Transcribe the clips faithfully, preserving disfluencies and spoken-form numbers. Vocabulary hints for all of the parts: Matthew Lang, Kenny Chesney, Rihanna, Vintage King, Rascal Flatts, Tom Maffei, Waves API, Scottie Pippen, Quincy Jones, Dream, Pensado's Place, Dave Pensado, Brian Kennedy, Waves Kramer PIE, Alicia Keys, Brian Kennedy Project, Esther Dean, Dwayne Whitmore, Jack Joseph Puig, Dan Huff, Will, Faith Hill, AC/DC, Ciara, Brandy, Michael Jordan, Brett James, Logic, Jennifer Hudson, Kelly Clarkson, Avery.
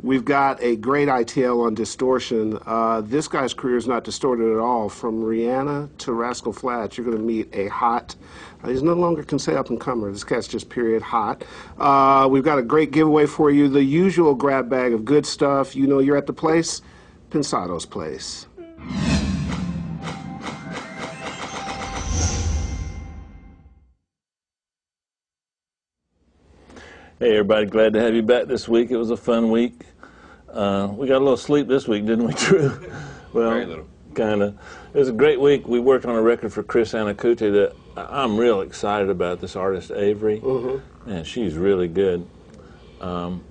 We've got a great I T L on distortion. Uh, this guy's career is not distorted at all. From Rihanna to Rascal Flatts, you're going to meet a hot, uh, he's no longer can say up and comer. This cat's just period hot. Uh, we've got a great giveaway for you. The usual grab bag of good stuff. You know you're at the place, Pensado's Place. Hey everybody, glad to have you back this week. It was a fun week. Uh, we got a little sleep this week, didn't we, Drew? Well, very little. Kind of. It was a great week. We worked on a record for Chris Anacute that I'm real excited about, this artist Avery. Mm-hmm. Man, she's really good. Um,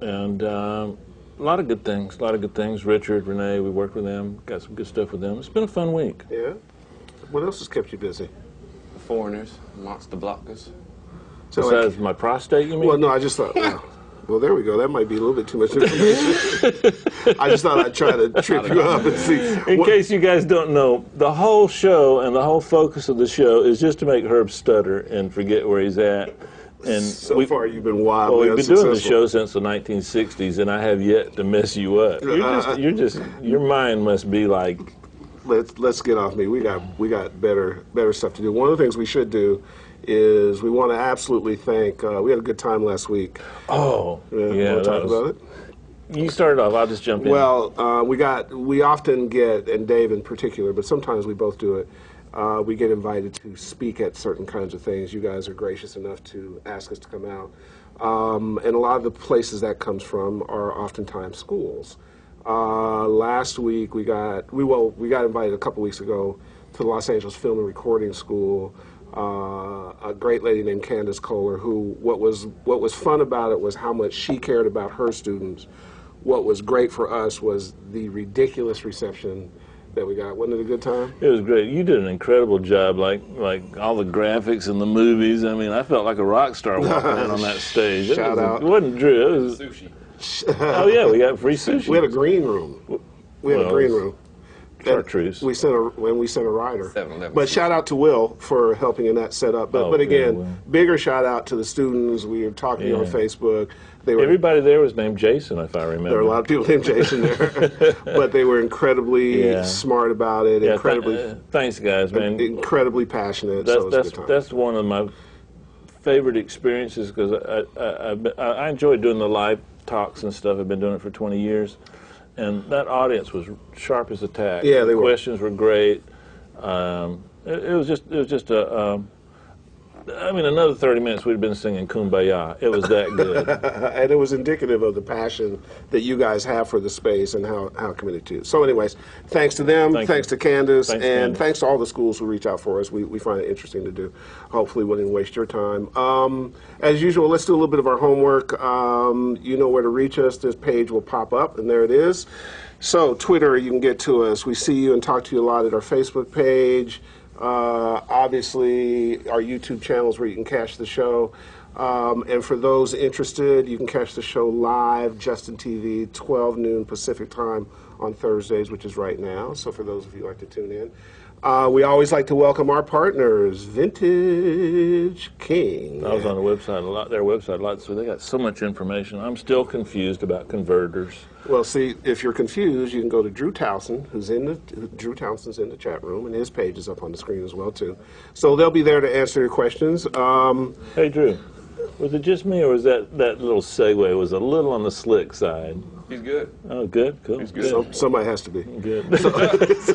and uh, a lot of good things, a lot of good things. Richard, Renee, we worked with them, got some good stuff with them. It's been a fun week. Yeah. What else has kept you busy? The Foreigners, Monster Blockers. So besides like, my prostate, you mean? Well, no, I just thought, well, well, there we go. That might be a little bit too much information. I just thought I'd try to trip you up and see. In what, case you guys don't know, the whole show and the whole focus of the show is just to make Herb stutter and forget where he's at. And so we, far, you've been wildly well, we've been doing the show since the nineteen sixties, and I have yet to mess you up. You're just, uh, you're just your mind must be like... Let's, let's get off me. We got, we got better, better stuff to do. One of the things we should do is we want to absolutely thank, uh, we had a good time last week. Oh, yeah. yeah want to talk was, about it? You started off, I'll just jump in. Well, uh, we got, we often get, and Dave in particular, but sometimes we both do it, uh, we get invited to speak at certain kinds of things. You guys are gracious enough to ask us to come out. Um, and a lot of the places that comes from are oftentimes schools. Uh, last week we got, we well, we got invited a couple weeks ago to the Los Angeles Film and Recording School. Uh, a great lady named Candace Kohler, who what was what was fun about it was how much she cared about her students. What was great for us was the ridiculous reception that we got. Wasn't it a good time? It was great. You did an incredible job, like like all the graphics and the movies. I mean, I felt like a rock star walking out on that stage. Shout it was, out! It wasn't Drew. It was sushi. Oh yeah, we got free sushi. We had a green room. We had well, a green room. Chartreuse. We sent a when we sent a rider. But shout out to Will for helping in that setup. But oh, but again, really. Bigger shout out to the students. We were talking yeah. on Facebook. They were, everybody there was named Jason, if I remember. There were a lot of people named Jason there, but they were incredibly yeah. smart about it. Yeah, incredibly. Th uh, thanks, guys, man. Incredibly passionate. That's so that's good time. That's one of my favorite experiences because I I, I, been, I enjoy doing the live talks and stuff. I've been doing it for twenty years. And that audience was sharp as a tack. Yeah, they were. Questions were great. Um, it, it was just, it was just a. Um, I mean, another thirty minutes, we'd been singing "Kumbaya." It was that good, and it was indicative of the passion that you guys have for the space and how how committed to it. So, anyways, thanks to them, Thank thanks you. to Candace, thanks and Candace. Thanks to all the schools who reach out for us. We we find it interesting to do. Hopefully, we didn't waste your time. Um, as usual, let's do a little bit of our homework. Um, you know where to reach us. This page will pop up, and there it is. So, Twitter, you can get to us. We see you and talk to you a lot at our Facebook page. Uh, obviously, our YouTube channels where you can catch the show. Um, and for those interested, you can catch the show live, Justin T V, twelve noon Pacific time on Thursdays, which is right now. So for those of you who like to tune in. Uh, we always like to welcome our partners, Vintage King. I was on the website a lot, their website a lot, so they got so much information. I'm still confused about converters. Well, see, if you're confused, you can go to Drew Towson, who's in the Drew Towson's in the chat room, and his page is up on the screen as well too. So they'll be there to answer your questions. Um, hey, Drew, was it just me, or was that that little segue was a little on the slick side? He's good. Oh, good, cool. He's good. So, somebody has to be good. So,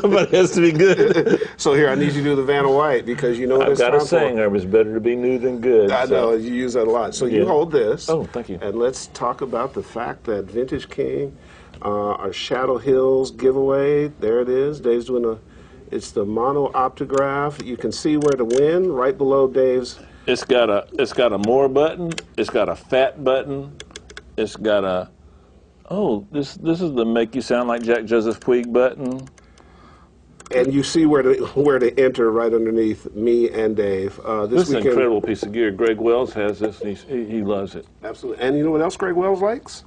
somebody has to be good. So here, I need you to do the Vanna White because you know what I've it's got time a saying. For. It was better to be new than good. I so. know you use that a lot. So yeah. you hold this. Oh, thank you. And let's talk about the fact that Vintage King, uh, our Shadow Hills giveaway. There it is. Dave's doing a. It's the Mono Optograph. You can see where to win right below Dave's. It's got a. It's got a more button. It's got a fat button. It's got a. Oh, this this is the make you sound like Jack Joseph Puig button. And you see where to where to enter right underneath me and Dave. Uh, this this is an incredible piece of gear. Greg Wells has this, and he he loves it. Absolutely. And you know what else Greg Wells likes?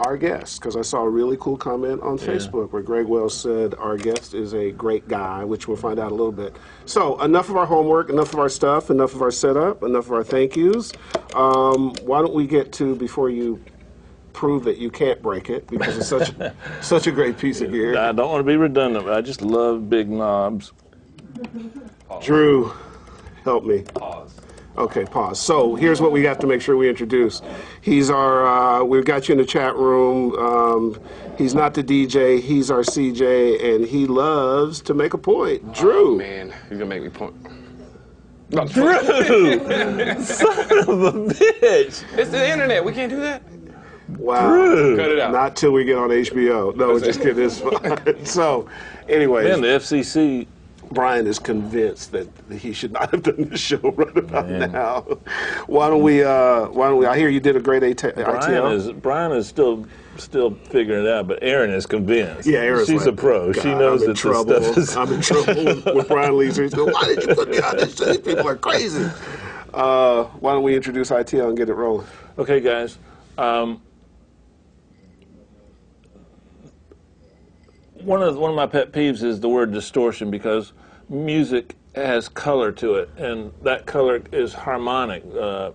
Our guest, because I saw a really cool comment on yeah. Facebook where Greg Wells said our guest is a great guy, which we'll find out a little bit. So enough of our homework, enough of our stuff, enough of our setup, enough of our thank yous. Um, why don't we get to before you. prove that you can't break it because it's such such a great piece of gear. I don't want to be redundant, but I just love big knobs. Pause. Drew, help me. Pause. Okay, pause. So here's what we have to make sure we introduce. He's our, uh, we've got you in the chat room. Um, he's not the D J, he's our C J, and he loves to make a point. Drew. Oh, man, he's going to make me point. No, Drew! Son of a bitch! It's the internet, we can't do that. Wow. Drew. Cut it out. Not till we get on H B O. No, just kidding, it's fine. So, anyways. Man, the F C C. Brian is convinced that he should not have done this show right about Man. now. Why don't we? Uh, why don't we? I hear you did a great A T L. Brian is Brian is still still figuring it out, but Aaron is convinced. Yeah, Aaron's she's like, a pro. God, she knows I'm that trouble. This stuff is. I'm in trouble with, with Brian Leeser. He's going, "Why did you put me on this? These people are crazy." Uh, why don't we introduce I T L and get it rolling? Okay, guys. Um, One of one of my pet peeves is the word distortion, because music has color to it, and that color is harmonic uh,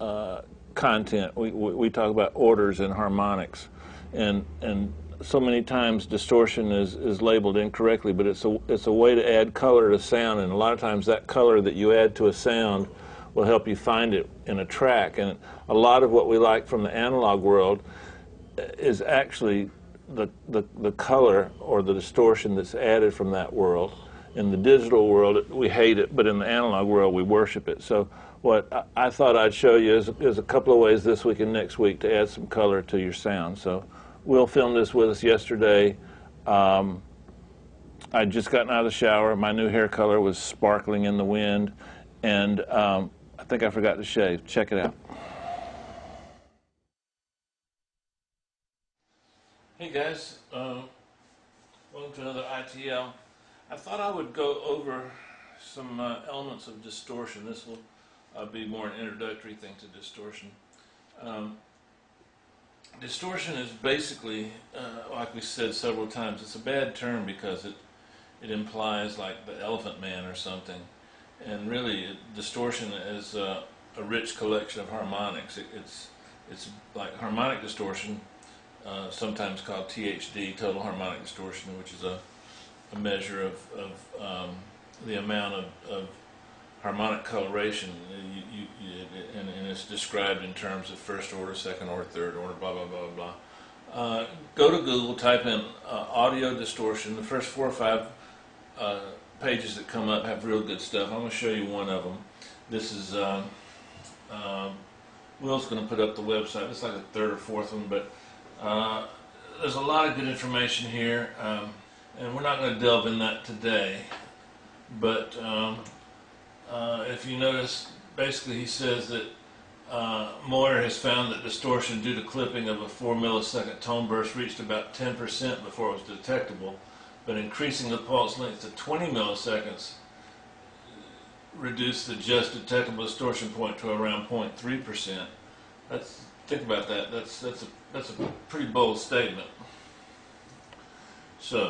uh, content. We, we we talk about orders and harmonics, and and so many times distortion is is labeled incorrectly, but it's a it's a way to add color to sound, and a lot of times that color that you add to a sound will help you find it in a track. And a lot of what we like from the analog world is actually The, the, the color or the distortion that's added from that world. In the digital world, we hate it, but in the analog world, we worship it. So what I, I thought I'd show you is, is a couple of ways this week and next week to add some color to your sound. So Will filmed this with us yesterday. Um, I'd just gotten out of the shower. My new hair color was sparkling in the wind, and um, I think I forgot to shave. Check it out. Hey guys, um, welcome to another I T L. I thought I would go over some uh, elements of distortion. This will uh, be more an introductory thing to distortion. Um, distortion is basically, uh, like we said several times, it's a bad term because it, it implies like the Elephant Man or something. And really, it, distortion is uh, a rich collection of harmonics. It, it's, it's like harmonic distortion. Uh, sometimes called T H D, total harmonic distortion, which is a, a measure of, of um, the amount of, of harmonic coloration, you, you, you, and, and it's described in terms of first order, second order, third order, blah, blah, blah, blah. Uh, go to Google, type in uh, audio distortion. The first four or five uh, pages that come up have real good stuff. I'm going to show you one of them. This is, uh, uh, Will's going to put up the website. It's like a third or fourth one, but Uh, there's a lot of good information here, um, and we're not going to delve in that today, but um, uh, if you notice, basically he says that uh, Moyer has found that distortion due to clipping of a four millisecond tone burst reached about ten percent before it was detectable, but increasing the pulse length to twenty milliseconds reduced the just detectable distortion point to around zero point three percent. That's, think about that, that's, that's a That's a pretty bold statement. So,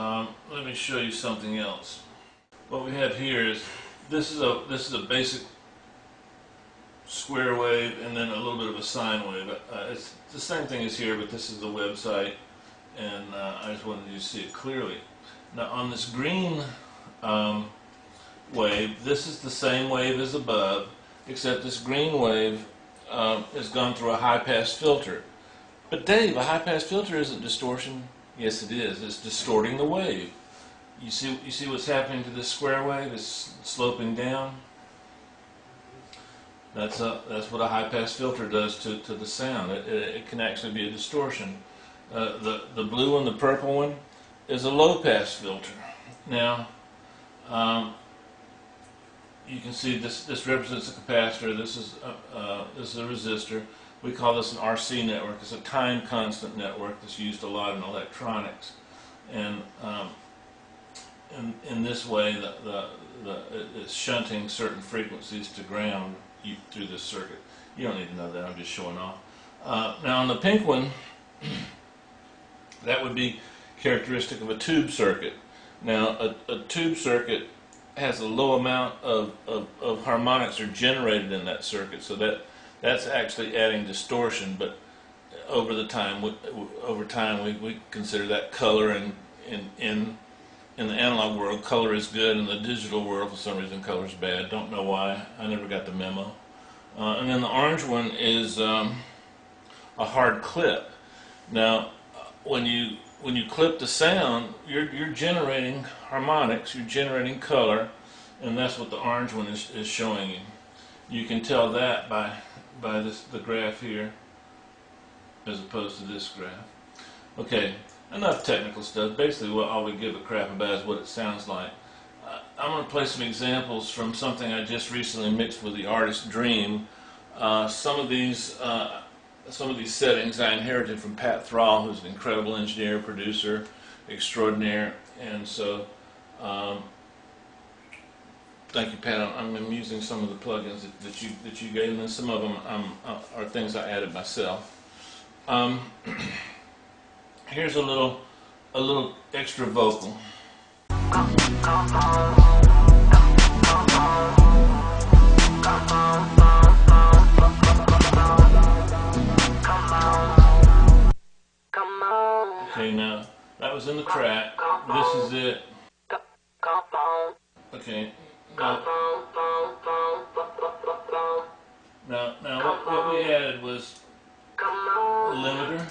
um, let me show you something else. What we have here is this is a this is a basic square wave and then a little bit of a sine wave. Uh, it's the same thing as here, but this is the website, and uh, I just wanted you to see it clearly. Now, on this green um, wave, this is the same wave as above, except this green wave Um, has gone through a high-pass filter. But Dave, a high-pass filter isn't distortion. Yes, it is. It's distorting the wave. You see, you see what's happening to this square wave? It's sloping down. That's a, that's what a high-pass filter does to, to the sound. It, it, it can actually be a distortion. Uh, the, the blue and the purple one is a low-pass filter. Now, um, you can see this, this represents a capacitor, this is a, uh, this is a resistor. We call this an R C network. It's a time constant network that's used a lot in electronics. And um, in, in this way, the, the, the, it's shunting certain frequencies to ground you through this circuit. You don't need to know that, I'm just showing off. Uh, now on the pink one, that would be characteristic of a tube circuit. Now a, a tube circuit has a low amount of, of, of harmonics are generated in that circuit, so that that's actually adding distortion, but over the time, we, over time, we, we consider that color, and in in in the analog world, color is good. In the digital world, for some reason, color is bad. Don't know why. I never got the memo. Uh, and then the orange one is um, a hard clip. Now, when you when you clip the sound, you're you're generating harmonics. You're generating color, and that's what the orange one is is showing you. You can tell that by by this the graph here, as opposed to this graph. Okay, enough technical stuff. Basically, what all we give a crap about is what it sounds like. Uh, I'm going to play some examples from something I just recently mixed with the artist Dream. Uh, some of these uh, some of these settings I inherited from Pat Thrall, who's an incredible engineer, producer, extraordinaire, and so um, thank you, Pat. I'm, I'm using some of the plugins that, that you that you gave, and then some of them um, are things I added myself. Um, here's a little, a little extra vocal. Okay, now that was in the track. This is it. Okay. Now, now, now what, what we added was limiter,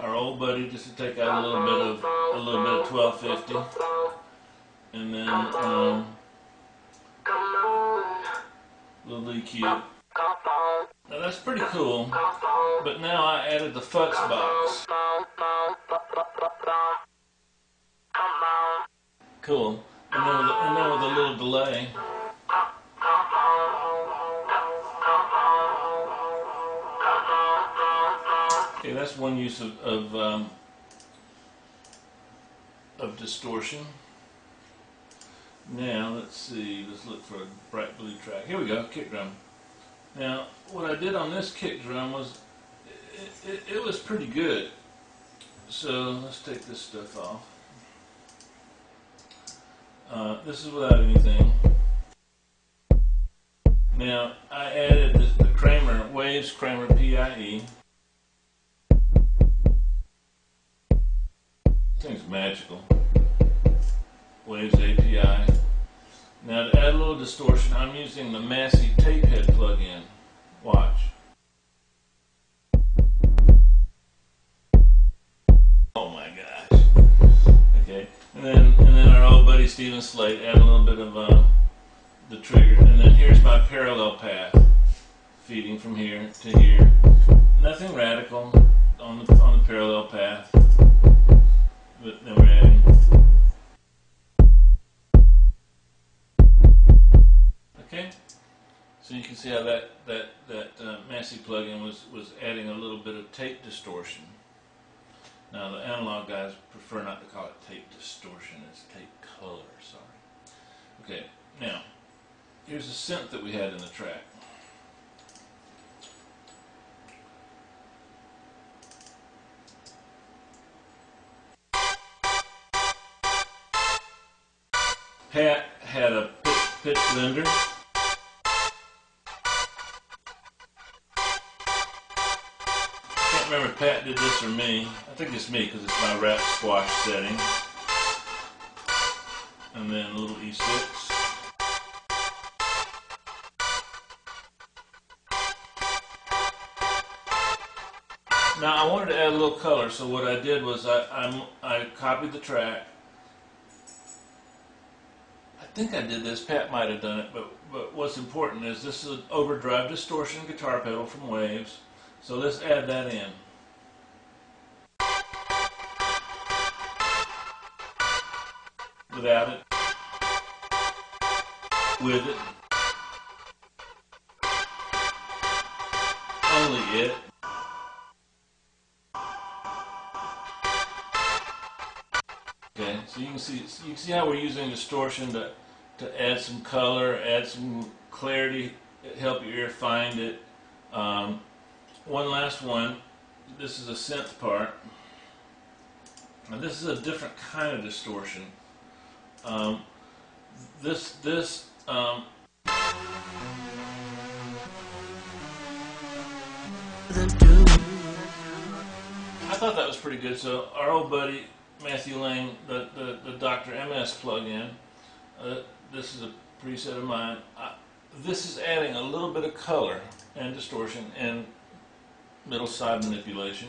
our old buddy, just to take out a little bit of a little bit of twelve fifty, and then um, little E Q. Now that's pretty cool, but now I added the futz box. Cool, and then with, and then with a little delay. Okay, that's one use of of, um, of distortion. Now let's see. Let's look for a bright blue track. Here we go, kick drum. Now, what I did on this kick drum was it, it, it was pretty good. So let's take this stuff off. Uh, this is without anything. Now I added the, the Kramer Waves Kramer P I E. Thing's magical. Waves A P I. Now to add a little distortion, I'm using the Massey Tape Head plugin. Watch. Oh my gosh. Okay, and then and then our old buddy Steven Slate. Add a little bit of uh, the trigger, and then here's my parallel path, feeding from here to here. Nothing radical on the on the parallel path. But then we're adding. Okay, so you can see how that that that uh, Massey plugin was was adding a little bit of tape distortion. Now the analog guys prefer not to call it tape distortion; it's tape color. Sorry. Okay, now here's a synth that we had in the track. Pat had a pitch, pitch blender. Can't remember if Pat did this or me. I think it's me because it's my wrap squash setting. And then a little E six. Now I wanted to add a little color, so what I did was I, I, I copied the track. I think I did this, Pat might have done it, but, but what's important is this is an overdrive distortion guitar pedal from Waves, so let's add that in. Without it. With it. Only it. Okay, so you can see, you can see how we're using distortion to to add some color, add some clarity, help your ear find it. Um, one last one, this is a synth part. Now this is a different kind of distortion. Um, this, this, um, I thought that was pretty good. So our old buddy Matthew Lang, the the, the Doctor M S plug-in, uh, this is a preset of mine. I, this is adding a little bit of color and distortion and middle side manipulation.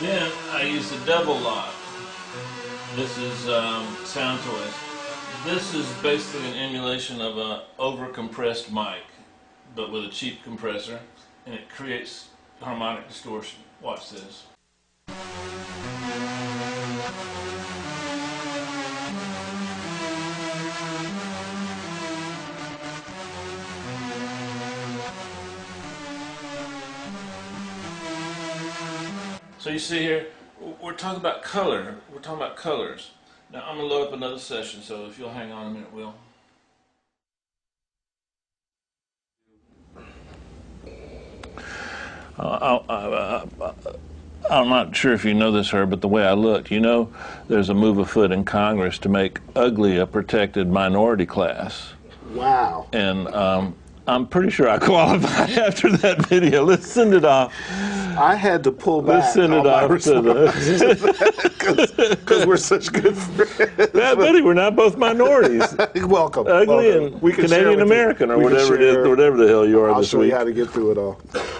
Then I use the double lock. This is um, Sound Toys. This is basically an emulation of an over-compressed mic, but with a cheap compressor, and it creates harmonic distortion. Watch this. So you see here, we're talking about color. We're talking about colors. Now I'm going to load up another session, so if you'll hang on a minute, Will. Uh, I, I, I, I'm not sure if you know this, Herb, but the way I looked, you know, there's a move afoot in Congress to make ugly a protected minority class. Wow. And um, I'm pretty sure I qualified after that video. Let's send it off. I had to pull back. Let's send it off to the. Because we're such good friends. Yeah, buddy, we're not both minorities. Welcome. Ugly welcome. And we Canadian American or whatever it is, whatever the hell you are I'll this week. I'll show you how to get through it all.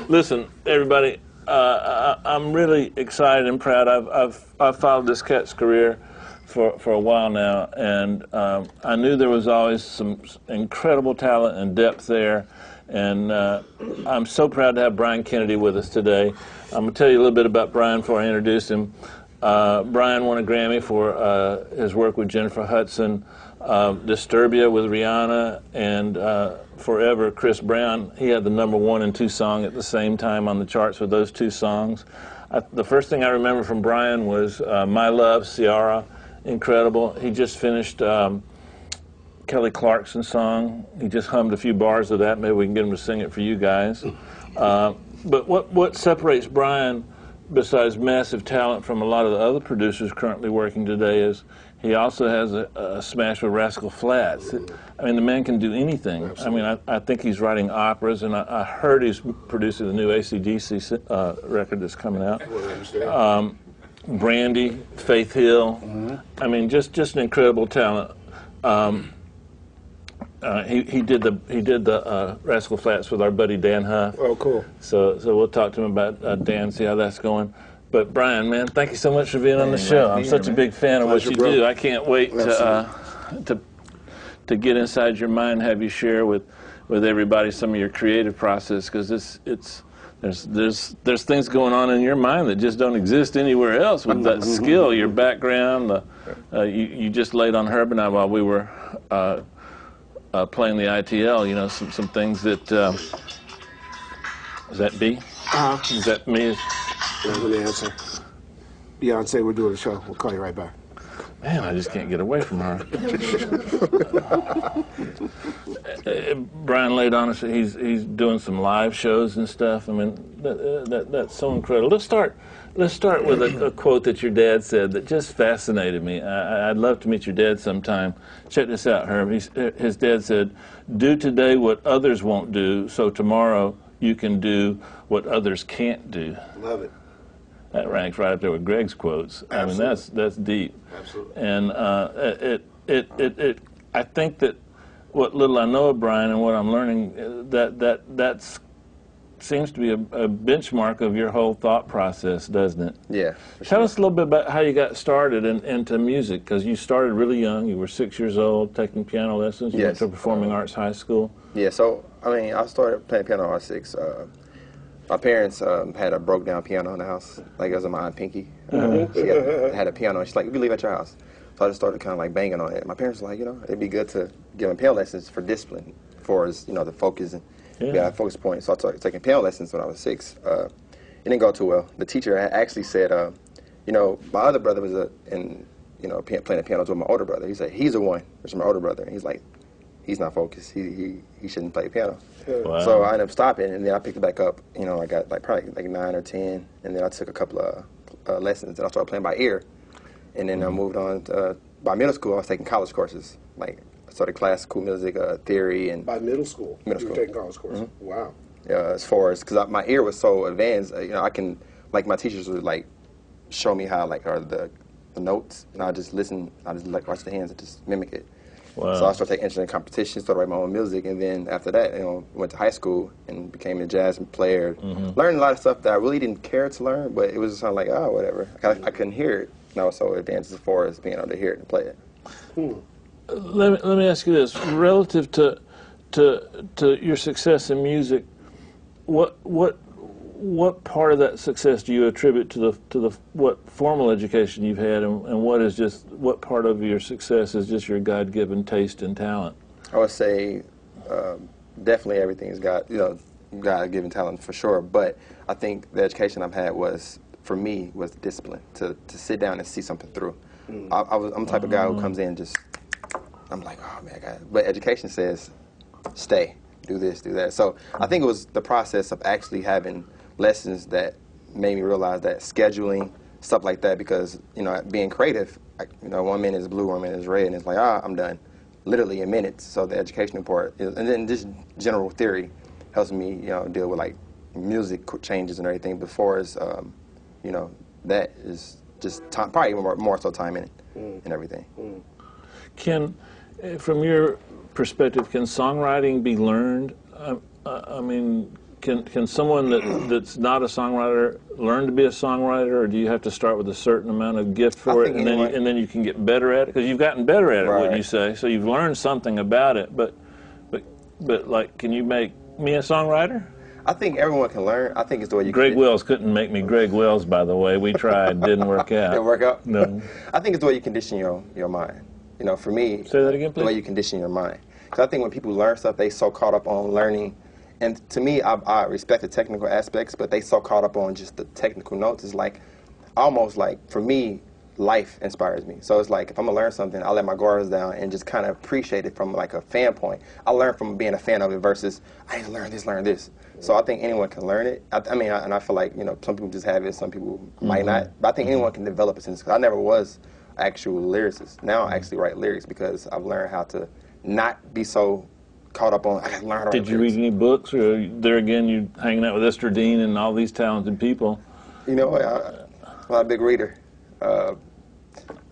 Listen, everybody, uh, I, I'm really excited and proud. I've, I've, I've followed this cat's career for, for a while now, and um, I knew there was always some incredible talent and depth there. And uh, I'm so proud to have Brian Kennedy with us today. I'm going to tell you a little bit about Brian before I introduce him. Uh, Brian won a Grammy for uh, his work with Jennifer Hudson, uh, Disturbia with Rihanna, and uh, Forever, Chris Brown. He had the number one and two song at the same time on the charts with those two songs. I, the first thing I remember from Brian was uh, My Love, Ciara, incredible. He just finished um, Kelly Clarkson's song. He just hummed a few bars of that. Maybe we can get him to sing it for you guys. Uh, but what, what separates Brian, besides massive talent, from a lot of the other producers currently working today is he also has a, a smash with Rascal Flatts. I mean, the man can do anything. Absolutely. I mean, I, I think he's writing operas, and I, I heard he's producing the new A C D C uh, record that's coming out. Um, Brandy, Faith Hill. Mm-hmm. I mean, just, just an incredible talent. Um, Uh, he he did the he did the uh, Rascal Flatts with our buddy Dan Huff. Oh, cool. So so we'll talk to him about uh, Dan, see how that's going. But Brian, man, thank you so much for being on the show. I'm such a big fan of what you do. I can't wait to uh, to to get inside your mind, have you share with with everybody some of your creative process, because it's it's there's there's there's things going on in your mind that just don't exist anywhere else with that skill, your background. The, uh, you you just laid on Herb and I while we were. Uh, Uh, playing the I T L, you know, some, some things that, um, is that B? Uh-huh. Is that me? That's the answer. Beyonce, we're doing a show. We'll call you right back. Man, I just can't get away from her. uh, uh, Brian laid on us, he's, he's doing some live shows and stuff. I mean, that, uh, that, that's so incredible. Let's start, let's start with a, a quote that your dad said that just fascinated me. I, I'd love to meet your dad sometime. Check this out, Herb. He's, his dad said, "Do today what others won't do, so tomorrow you can do what others can't do." Love it. That ranks right up there with Greg's quotes. Absolutely. I mean, that's that's deep. Absolutely. And uh, it, it it it I think that what little I know of Brian and what I'm learning, that that that's seems to be a, a benchmark of your whole thought process, doesn't it? Yeah. Tell sure. us a little bit about how you got started in, into music, because you started really young. You were six years old, taking piano lessons. You yes. went to Performing um, Arts High School. Yeah. So I mean, I started playing piano at six. Uh, My parents um, had a broke down piano in the house. Like, it was in my Aunt Pinky. Mm-hmm. She had, had a piano, and she's like, "You can leave at your house." So I just started kind of like banging on it. My parents were like, you know, it'd be good to give them piano lessons for discipline, for as you know, the focus and yeah, yeah focus point. So I started taking piano lessons when I was six. Uh, it didn't go too well. The teacher actually said, uh, you know, my other brother was a, in, you know, playing the piano with my older brother. He said, "He's the one." It's my older brother, and he's like, he's not focused. He he, he shouldn't play piano. Sure. Wow. So I ended up stopping, and then I picked it back up. You know, I got like probably like nine or ten, and then I took a couple of uh, lessons, and I started playing by ear. And then mm-hmm. I moved on to, uh, by middle school. I was taking college courses, like I started classical music uh, theory, and by middle school, middle school, you were taking college courses. Mm-hmm. Wow. Uh, as far as because my ear was so advanced, uh, you know, I can like my teachers would like show me how like are the the notes, and I just listen. I just like watch the hands and just mimic it. Wow. So I started taking interest in competitions, started writing my own music, and then after that, you know, went to high school and became a jazz player. Mm-hmm. Learned a lot of stuff that I really didn't care to learn, but it was just kind of like, oh, whatever. I, I couldn't hear it, and I was so advanced as far as being able to hear it and play it. Hmm. Let me let me ask you this: relative to to to your success in music, what what what part of that success do you attribute to the to the what formal education you've had, and, and what is just what part of your success is just your God-given taste and talent? I would say um, definitely everything is God, you know, God-given talent for sure. But I think the education I've had was, for me, was discipline to to sit down and see something through. Mm. I, I was I'm the type mm. of guy who comes in and just I'm like, oh man, I got it. But education says stay, do this, do that. So I think it was the process of actually having lessons that made me realize that scheduling, stuff like that, because, you know, being creative, I, you know, one minute is blue, one minute is red, and it's like, ah, I'm done, literally in minutes. So the educational part, is, and then just general theory helps me, you know, deal with, like, music changes and everything. Before is, um, you know, that is just time, probably more, more so time in it mm. and everything. Mm. Can, from your perspective, can songwriting be learned? I, I, I mean... Can can someone that, that's not a songwriter learn to be a songwriter, or do you have to start with a certain amount of gift for it, and then you, and then you can get better at it? Because you've gotten better at it, right. Wouldn't you say? So you've learned something about it, but but but like, can you make me a songwriter? I think everyone can learn. I think it's the way you. Greg Wells couldn't make me Greg Wells, by the way. We tried, didn't work out. Didn't work out. No. I think it's the way you condition your your mind. You know, for me, say that again, please. The way you condition your mind. Because I think when people learn stuff, they so caught up on learning. And to me, I, I respect the technical aspects, but they so caught up on just the technical notes. It's like, almost like, for me, life inspires me. So it's like, if I'm going to learn something, I let my guards down and just kind of appreciate it from like a fan point. I learn from being a fan of it versus, I need to learn this, learn this. So I think anyone can learn it. I, I mean, I, and I feel like, you know, some people just have it, some people mm-hmm. might not. But I think mm-hmm. anyone can develop it. Because I never was actual lyricist. Now I actually write lyrics because I've learned how to not be so caught up on. I gotta learn. Did you lyrics. Read any books, or there again you hanging out with Esther Dean and all these talented people? You know, I'm not a big reader. Uh,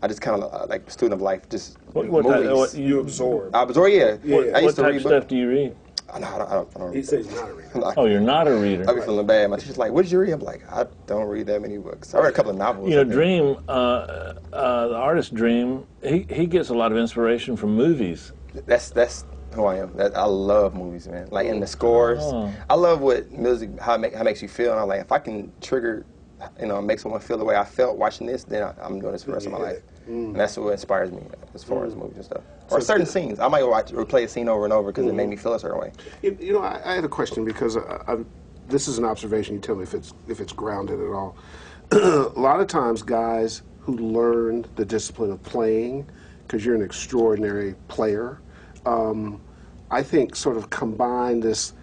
I just kind of uh, like student of life. Just what, what movies. Type, what you absorb? I absorb. Yeah. yeah. What, I used what to type read of stuff do you read? I don't. I don't, I don't, I don't he says he's not a reader. Like, oh, you're not a reader. I be feeling bad. My teacher's like, "What did you read?" I'm like, "I don't read that many books. I read a couple of novels." You know, Dream, uh, uh, the artist Dream, he he gets a lot of inspiration from movies. That's that's. Who I am. That, I love movies, man. Like, in the scores. Oh. I love what music, how it, make, how it makes you feel. And I'm like, if I can trigger, you know, make someone feel the way I felt watching this, then I, I'm doing this for the rest of my life. Mm. And that's what inspires me as far mm. as movies and stuff. Or so certain the, scenes. I might watch or play a scene over and over because mm. it made me feel a certain way. You, you know, I, I had a question because I, I, this is an observation. You tell me if it's, if it's grounded at all. A lot of times, guys who learn the discipline of playing, because you're an extraordinary player, Um, I think sort of combine this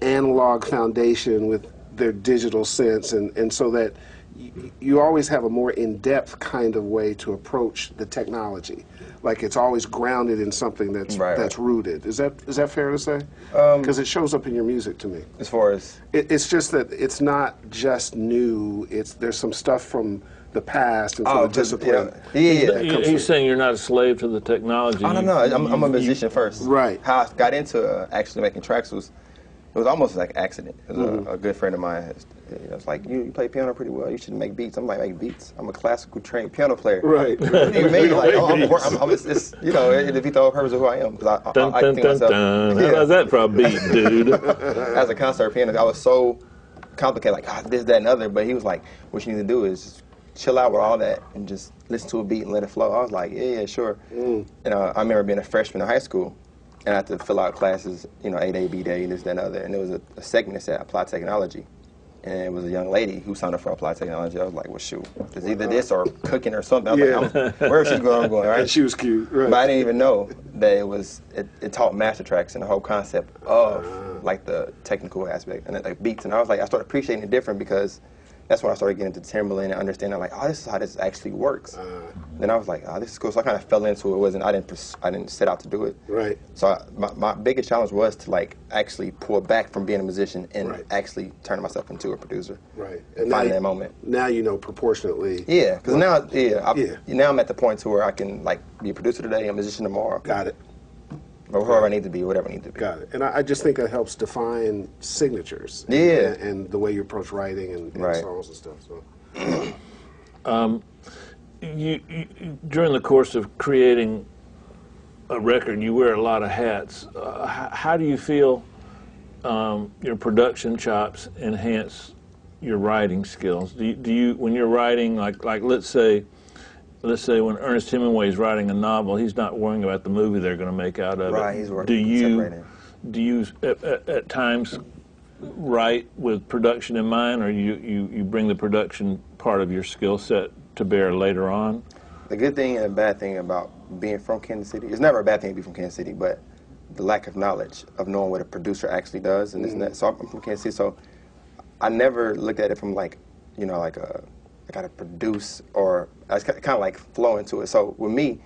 analog foundation with their digital sense, and, and so that y you always have a more in-depth kind of way to approach the technology. Like, it's always grounded in something that's right, that's right. rooted. Is that is that fair to say? Because um, it shows up in your music to me. As far as it, it's just that it's not just new. It's there's some stuff from the past and from oh, the discipline. Yeah, yeah, yeah. You, he's through. saying you're not a slave to the technology. Oh, no, no, I'm, I'm a musician first. Right. How I got into uh, actually making tracks was, it was almost like an accident. It was mm-hmm. a, a good friend of mine, you know, it's like, you, you play piano pretty well, you should make beats. I'm like, make beats? I'm a classical trained piano player. Right. Even me, like, oh, I'm, I'm, I'm, it's, it's, you know, it defeats the whole purpose of who I am. Because I, dun, I, I dun, think dun, myself. Dun. Yeah. How's that for a beat, dude? As a concert pianist, I was so complicated, like, oh, this, that, and other, but he was like, what you need to do is just chill out with all that and just listen to a beat and let it flow. I was like, yeah, yeah, sure. Mm. And uh, I remember being a freshman in high school, and I had to fill out classes, you know, A-Day, B-Day, this, that, and other. And there was a, a segment that said Apply Technology. and it was a young lady who signed up for Applied Technology. I was like, well, shoot, it's either this or cooking or something. I was yeah. like, I'm, where is she going? I'm going, right? And she was cute, right? But I didn't even know that it was, it, it taught master tracks and the whole concept of, like, the technical aspect and the, like, beats. And I was like, I started appreciating it different because that's when I started getting into Timberland and understanding, like, oh, this is how this actually works. Uh, then I was like, oh, this is cool. So I kind of fell into it. It wasn't, I didn't pers- I didn't set out to do it. Right. So I, my, my biggest challenge was to, like, actually pull back from being a musician and right. actually turn myself into a producer. Right. And find that moment. Now you know proportionately. Yeah. Because well, now, yeah, yeah. now I'm at the point to where I can, like, be a producer today, a musician tomorrow. Got it. Or whoever yeah. I need to be, whatever I need to be. Got it. And I, I just think that helps define signatures. Yeah. And, and the way you approach writing and, and right. songs and stuff. So, um, you, you during the course of creating a record, you wear a lot of hats. Uh, how, how do you feel um, your production chops enhance your writing skills? Do you, do you when you're writing, like like let's say. Let's say when Ernest Hemingway's writing a novel, he's not worrying about the movie they're going to make out of it. Right, he's working. Do you, do you at, at, at times write with production in mind, or you, you, you bring the production part of your skill set to bear later on? The good thing and the bad thing about being from Kansas City, it's never a bad thing to be from Kansas City, but the lack of knowledge of knowing what a producer actually does and mm. this and that. So I'm from Kansas City, so I never looked at it from like, you know, like a... I got to produce, or I kind of like flow into it. So with me,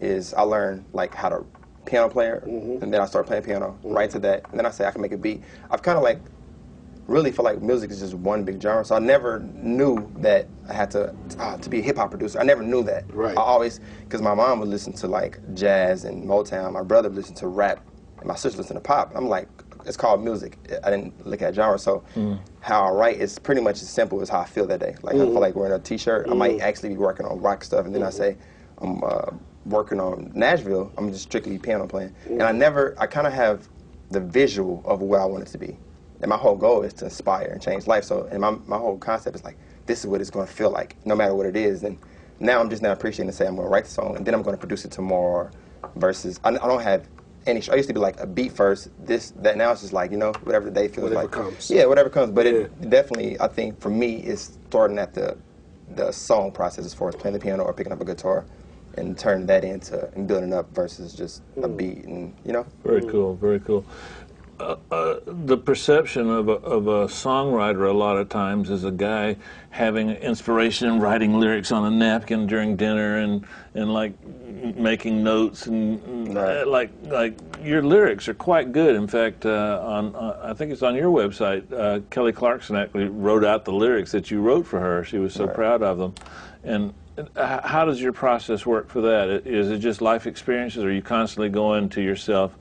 is I learn like how to piano player, mm-hmm. and then I start playing piano, mm-hmm. right to that, and then I say I can make a beat. I've kind of like really feel like music is just one big genre. So I never knew that I had to uh, to be a hip hop producer. I never knew that. Right. I always, because my mom would listen to like jazz and Motown. My brother would listen to rap, and my sister listened to pop. I'm like, it's called music. I didn't look at genre, so mm. how I write is pretty much as simple as how I feel that day. Like mm. I feel like wearing a t-shirt, mm. I might actually be working on rock stuff, and then mm. I say I'm uh, working on Nashville, I'm just strictly piano playing. Mm. And I never, I kind of have the visual of what I want it to be. And my whole goal is to inspire and change life, so and my, my whole concept is like, this is what it's going to feel like, no matter what it is. And now I'm just now appreciating to say I'm going to write the song, and then I'm going to produce it tomorrow, versus, I, I don't have any show. I used to be like a beat first, this, that. Now it's just like, you know, whatever the day feels whatever like. Whatever comes. Yeah, whatever comes. But yeah. it definitely, I think, for me, it's starting at the the song process as far as playing the piano or picking up a guitar and turning that into and building up versus just mm. a beat and, you know. Very mm. cool, very cool. Uh, uh, the perception of a, of a songwriter a lot of times is a guy having inspiration and writing lyrics on a napkin during dinner and, and like making notes and right. uh, like like your lyrics are quite good. In fact, uh, on uh, I think it's on your website. Uh, Kelly Clarkson actually wrote out the lyrics that you wrote for her. She was so right. proud of them. And uh, how does your process work for that? Is it just life experiences, or are you constantly going to yourself?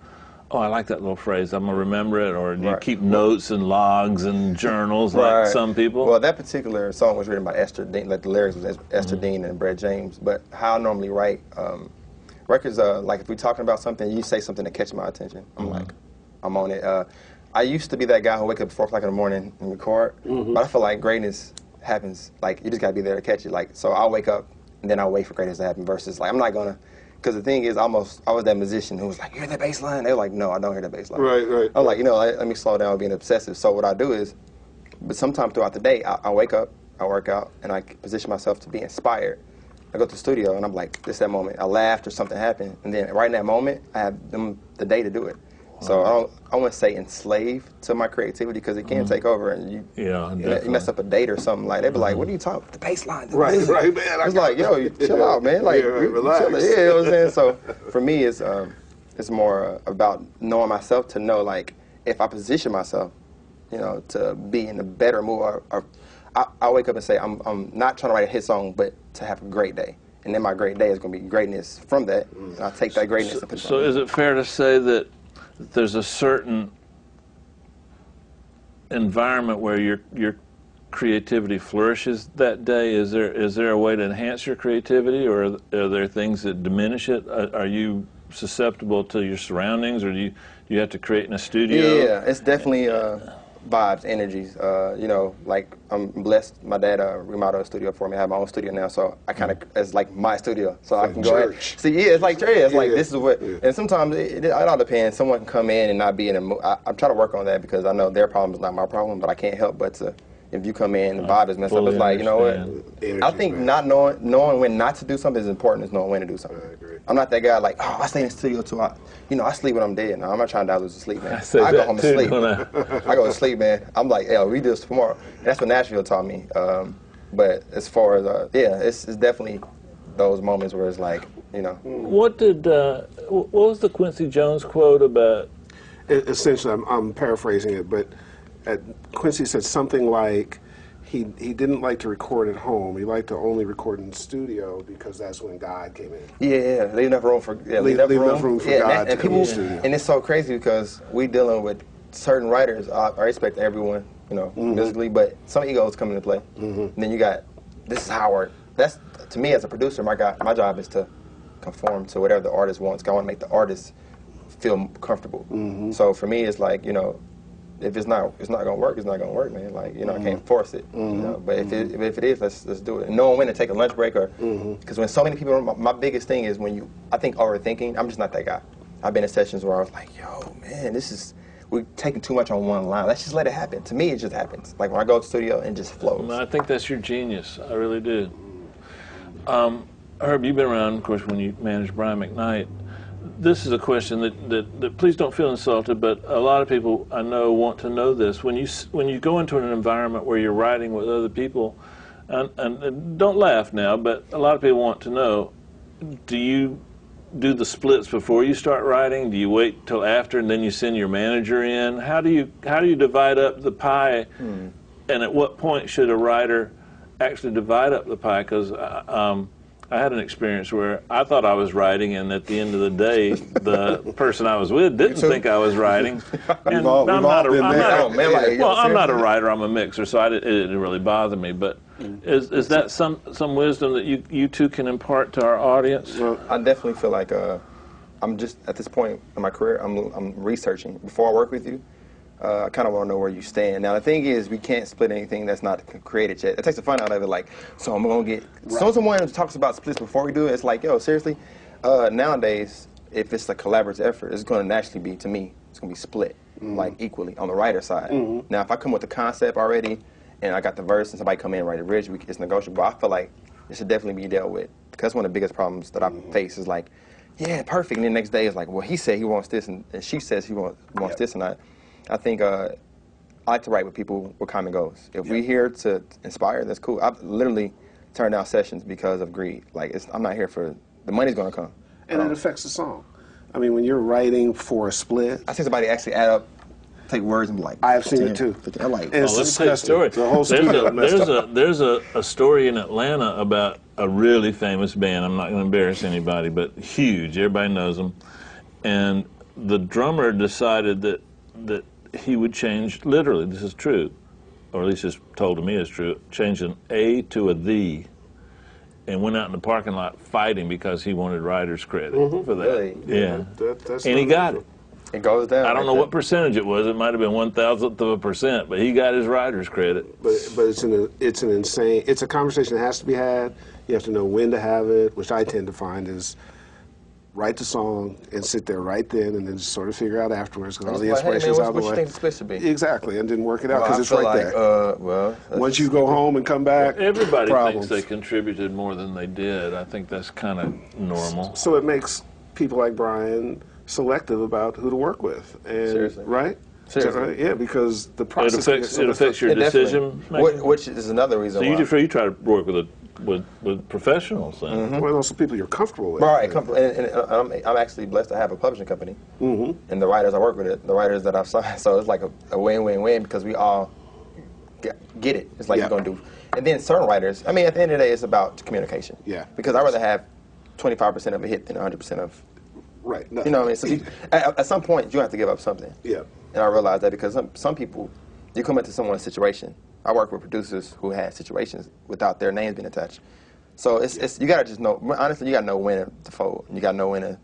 Oh, I like that little phrase, I'm going to remember it, or do you right. keep notes and logs and journals right. like some people? Well, that particular song was written by Esther Dean, like the lyrics was Esther mm-hmm. Dean and Brett James, but how I normally write um, records, uh, like if we're talking about something, you say something that catches my attention. I'm mm-hmm. like, I'm on it. Uh, I used to be that guy who wake up at four o'clock in the morning and record, mm-hmm. but I feel like greatness happens, like you just got to be there to catch it. Like, so I'll wake up and then I'll wait for greatness to happen versus like, I'm not going to. Because the thing is, almost I was that musician who was like, you hear that bass line? They were like, no, I don't hear that bass line. Right, right. I'm like, you know, let, let me slow down being obsessive. So what I do is, but sometimes throughout the day, I, I wake up, I work out, and I position myself to be inspired. I go to the studio, and I'm like, this that moment. I laughed or something happened. And then right in that moment, I have them, the day to do it. Wow. So I don't, I wouldn't say enslaved to my creativity because it can mm-hmm. take over and you, yeah, you, know, you mess up a date or something like that. They'd be like, what are you talking about? The bass line. The right, right, man. I it's like, yo, you chill out, man. Like, yeah, right, relax. Chill. Yeah, you know what I'm saying? So for me, it's, um, it's more uh, about knowing myself to know, like, if I position myself, you know, to be in a better mood, or, or I, I wake up and say, I'm, I'm not trying to write a hit song, but to have a great day. And then my great day is going to be greatness from that. Mm. And I take that greatness. So, and put so is it fair to say that there's a certain environment where your your creativity flourishes that day? Is there is there a way to enhance your creativity, or are, are there things that diminish it? Are, are you susceptible to your surroundings, or do you do you have to create in a studio? Yeah, it's definitely uh, vibes, energies. Uh, you know, like I'm blessed. My dad uh, remodeled a studio for me. I have my own studio now, so I kind of it's like my studio, so it's I can like go ahead. See, yeah, it's like church. It's yeah, like yeah. this is what. Yeah. And sometimes it, it, it all depends. Someone can come in and not be in a mood. I'm trying to work on that because I know their problem is not my problem, but I can't help but to if you come in and the vibe is messed up, it's like, you know what? Energy, I think man. not knowing knowing when not to do something is important as knowing when to do something. I agree. I'm not that guy like, oh, I stay in the studio till I, you know, I sleep when I'm dead. No, I'm not trying to die lose sleep, man. I, I go home too, and sleep. I? I go to sleep, man. I'm like, yeah, we do this tomorrow. And that's what Nashville taught me. Um, but as far as, uh, yeah, it's, it's definitely those moments where it's like, you know. What did, uh, what was the Quincy Jones quote about? It, essentially, I'm, I'm paraphrasing it, but at, Quincy said something like he he didn't like to record at home. He liked to only record in the studio because that's when God came in. Yeah, yeah. Leave enough room for yeah, leave, leave, leave room. enough room for yeah, God and, and to people, come in the studio. And it's so crazy because we dealing with certain writers. I, I respect everyone, you know, mm-hmm. musically, but some egos come into play. Mm-hmm. And then you got this is Howard. That's to me as a producer. My guy, my job is to conform to whatever the artist wants. I want to make the artist feel comfortable. Mm-hmm. So for me, it's like, you know, if it's not, it's not gonna work. It's not gonna work, man. Like, you know, mm-hmm. I can't force it. Mm-hmm. You know? But mm-hmm. if it if it is, let's let's do it. And knowing when to take a lunch break, or because mm-hmm. when so many people, my, my biggest thing is when you, I think overthinking. I'm just not that guy. I've been in sessions where I was like, yo, man, this is we're taking too much on one line. Let's just let it happen. To me, it just happens. Like when I go to the studio, it just flows. I think that's your genius. I really do. Um, Herb, you've been around, of course, when you managed Brian McKnight. This is a question that, that, that please don't feel insulted, but a lot of people I know want to know this. When you when you go into an environment where you're writing with other people, and, and, and don't laugh now, but a lot of people want to know, do you do the splits before you start writing? Do you wait till after and then you send your manager in? How do you how do you divide up the pie, mm. and at what point should a writer actually divide up the pie? Because um, I had an experience where I thought I was writing, and at the end of the day, the person I was with didn't think I was writing. And all, I'm, not a, I'm, not a, man, like, well, I'm not a writer, I'm a mixer, so I, it didn't really bother me. But is, is that some, some wisdom that you, you two can impart to our audience? Well, I definitely feel like uh, I'm just, at this point in my career, I'm, I'm researching. Before I work with you, Uh, I kind of want to know where you stand. Now, the thing is, we can't split anything that's not created yet. It takes the fun out of it. Like, so I'm going to get... Right. So someone talks about splits before we do it, it's like, yo, seriously? Uh, nowadays, if it's a collaborative effort, it's going to naturally be, to me, it's going to be split, mm-hmm. like, equally, on the writer side. Mm-hmm. Now, if I come with the concept already, and I got the verse, and somebody come in and write a bridge, it's negotiable. I feel like it should definitely be dealt with. Because that's one of the biggest problems that I mm-hmm. face is like, yeah, perfect. And the next day, it's like, well, he said he wants this, and, and she says he wants, wants yep. this, and I... I think uh, I like to write with people with common goals. If yeah. we're here to inspire, that's cool. I've literally turned down sessions because of greed. Like, it's, I'm not here for, the money's going to come. And um, it affects the song. I mean, when you're writing for a split. I see somebody actually add up, take words and be like. I have seen it too. I'm like, and oh, let's tell a story. The whole there's a, there's, a, there's a, a story in Atlanta about a really famous band. I'm not going to embarrass anybody, but huge. Everybody knows them. And the drummer decided that, that he would change, literally, this is true, or at least it's told to me is true, change an A to a the, and went out in the parking lot fighting because he wanted writer's credit mm-hmm. for that. Really? Yeah. That, that's and he got it. It goes down. I don't like know that. What percentage it was. It might have been one thousandth of a percent, but he got his writer's credit. But but it's an it's an insane, it's a conversation that has to be had. You have to know when to have it, which I tend to find is write the song and sit there right then, and then just sort of figure out afterwards because all the like, inspiration's hey man, out of the way. What do you think the split should be? Exactly, and didn't work it out because well, it's right like, there. Uh, well, once you go home and come back, everybody problems. Thinks they contributed more than they did. I think that's kind of normal. So it makes people like Brian selective about who to work with, and Seriously. right? Seriously. Yeah, because the process it affects, it affects your it decision, making. Which is another reason. So why. you you try to work with a. With, with professionals, then. Mm-hmm. Well, those are people you're comfortable with. Right, comfortable. And, and I'm, I'm actually blessed to have a publishing company, mm-hmm. and the writers I work with, it, the writers that I've signed. So it's like a, a win, win, win because we all get, get it. It's like yeah. you're gonna do. And then certain writers. I mean, at the end of the day, it's about communication. Yeah. Because I rather have twenty-five percent of a hit than one hundred percent of. Right. No. You know what I mean? So you, at, at some point, you have to give up something. Yeah. And I realize that because some some people, you come into someone's situation. I work with producers who had situations without their names being attached. So it's, it's you got to just know, honestly, you got to know when to fold. You got to know when to,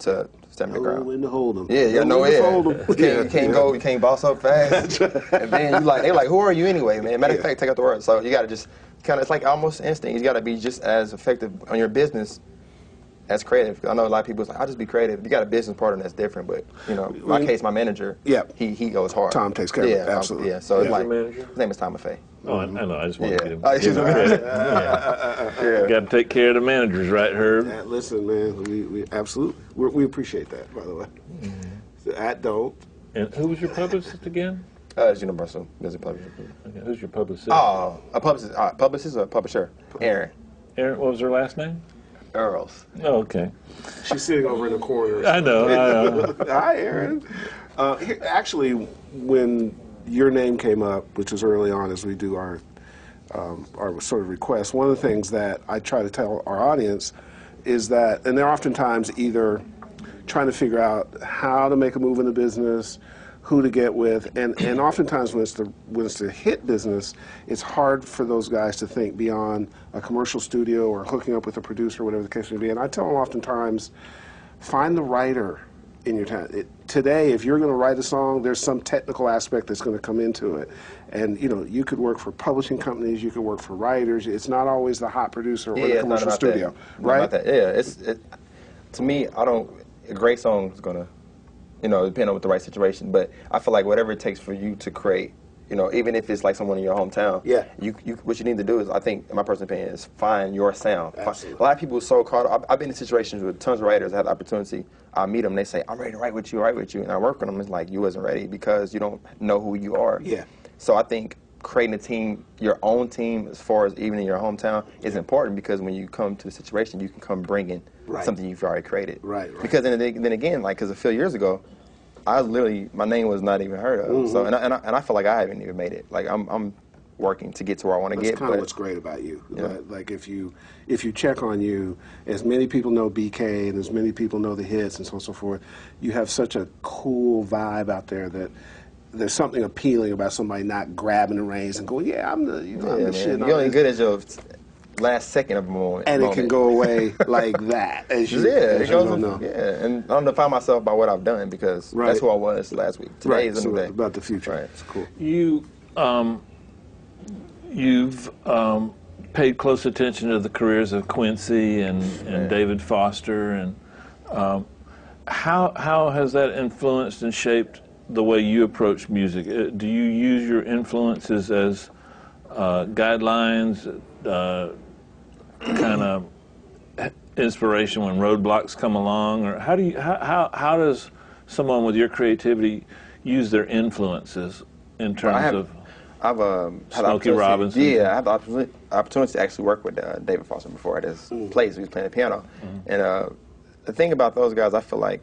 to step in the ground. When to hold them. Yeah, you got to know when to hold them. You can't, you can't yeah. go, you can't boss up fast. And then you like, they're like, who are you anyway, man? Matter of yeah. fact, take out the word. So you got to just kind of, it's like almost instinct. You got to be just as effective on your business as creative. I know a lot of people is like, I'll just be creative. You got a business partner that's different, but you know, in my case, my manager, yeah, he he goes hard. Tom takes care of yeah, it, absolutely. Yeah, so yeah. It's like, his name is Tom Maffei. Oh, I, I know. I just want yeah. to get him. Oh, get him credit. yeah. yeah. Got to take care of the managers, right, Herb? Yeah, listen, man, we we absolutely We're, we appreciate that. By the way, mm-hmm. I don't. And who was your publicist again? Uh, it's Universal Music Publishing. Okay. Who's your publicist? Oh, a publicist. Uh, publicist or publisher? Aaron. Aaron. What was her last name? Earls. Oh, okay. She's sitting over in the corner. I know. I know. Hi, Aaron. Uh, actually, when your name came up, which was early on, as we do our um, our sort of requests, one of the things that I try to tell our audience is that, and they're oftentimes either trying to figure out how to make a move in the business, who to get with, and, and oftentimes when it's, the, when it's the hit business, it's hard for those guys to think beyond a commercial studio or hooking up with a producer, whatever the case may be. And I tell them oftentimes, find the writer in your town. It, today, if you're going to write a song, there's some technical aspect that's going to come into it. And, you know, you could work for publishing companies, you could work for writers. It's not always the hot producer or yeah, the commercial studio, that. right? About that. Yeah, it's, it, to me, I don't, a great song is going to, you know, depending on what the right situation, but I feel like whatever it takes for you to create, you know, even if it's like someone in your hometown, yeah, you, you what you need to do is, I think, in my personal opinion, is find your sound. Absolutely. A lot of people are so caught up. I've been in situations with tons of writers. I had the opportunity. I meet them, and they say, I'm ready to write with you, write with you, and I work with them. It's like, you wasn't ready because you don't know who you are. Yeah. So I think creating a team, your own team, as far as even in your hometown, is important, because when you come to the situation, you can come bringing right. something you've already created. Right, right. Because then, then again, like, because a few years ago, I was literally, my name was not even heard of. Mm-hmm. So, and I, and, I, and I feel like I haven't even made it. Like, I'm, I'm working to get to where I want to get. That's kind of what's great about you. Yeah. Like, like, if you if you check on you, as many people know B K and as many people know the hits and so on and so forth, you have such a cool vibe out there that there's something appealing about somebody not grabbing the reins and going, yeah, I'm the, you know, yeah, I'm the man. shit. You're only good as your last second of a moment. And it can go away like that. As you, yeah, as it you goes don't know. Yeah, and I don't define myself by what I've done, because right. that's who I was last week. Today right. is a new day. About the future. Right. It's cool. You, um, you've um, paid close attention to the careers of Quincy and, and David Foster, and um, how how has that influenced and shaped the way you approach music? Do you use your influences as uh, guidelines, uh, kind of inspiration when roadblocks come along, or how do you how, how how does someone with your creativity use their influences in terms well, I have, of I've um, had Smokey Robinson? Yeah, I have the opportunity to actually work with uh, David Foster before at his Ooh. place. He was playing the piano, mm-hmm. and uh, the thing about those guys, I feel like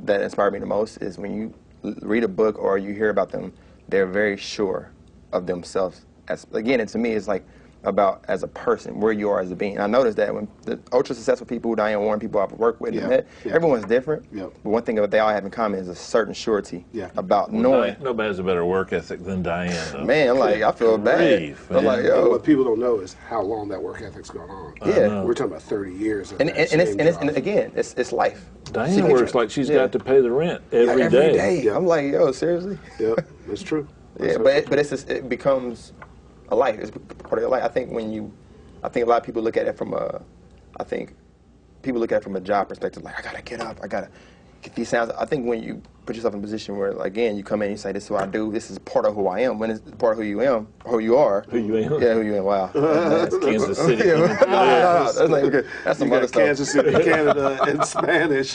that inspired me the most is when you read a book or you hear about them, they're very sure of themselves. As again, and to me, it's like about as a person, where you are as a being. And I noticed that when the ultra successful people, Diane Warren, people I've worked with, yeah, and met, yeah. everyone's different. Yep. But one thing that they all have in common is a certain surety yeah. about well, knowing. No, nobody has a better work ethic than Diane, though. Man, like I feel grief, bad. I'm like, yo. What people don't know is how long that work ethic's gone on. Yeah, we're talking about thirty years. Of and and, and, it's, and it's and again, it's it's life. Diane she works like she's yeah. got to pay the rent every, yeah, every day. day. Yep. I'm like, yo, seriously? Yep, that's true. That's yeah, but it, but it's just, it becomes a life. It's part of your life. I think when you, I think a lot of people look at it from a, I think people look at it from a job perspective. Like, I gotta get up. I gotta get these sounds. I think when you put yourself in a position where, again, you come in and you say, this is what I do. This is part of who I am. When it's part of who you am, who you are. Who you am. Yeah, who you am. Wow. That's Kansas City. That's like, okay. That's some other stuff. Kansas City, Canada, and Spanish.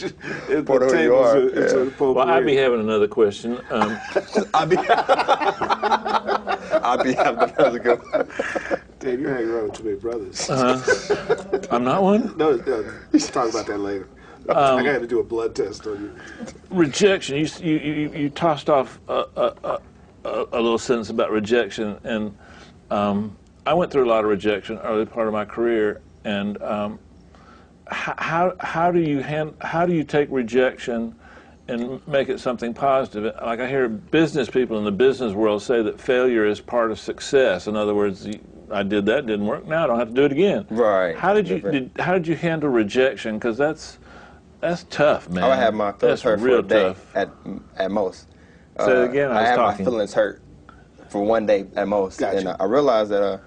Part of who you are. It's yeah. a well, I'd be having another question. Um, I'd be I'd be having another question. Dave, you're hanging around with too many brothers. Uh-huh. I'm not one? No, no. We should talk about that later. Um, I had to do a blood test on you. Rejection. You you you, you tossed off a, a a a little sentence about rejection, and um, I went through a lot of rejection early part of my career. And um, how how do you hand, how do you take rejection and make it something positive? Like, I hear business people in the business world say that failure is part of success. In other words, you, I did that, didn't work. Now I don't have to do it again. Right. How did you did, how did you handle rejection? Because that's That's tough, man. I would have my feelings hurt for a day at, at most. Say uh, it again, I, I was had talking. my feelings hurt for one day at most. Gotcha. And I, I realized that uh,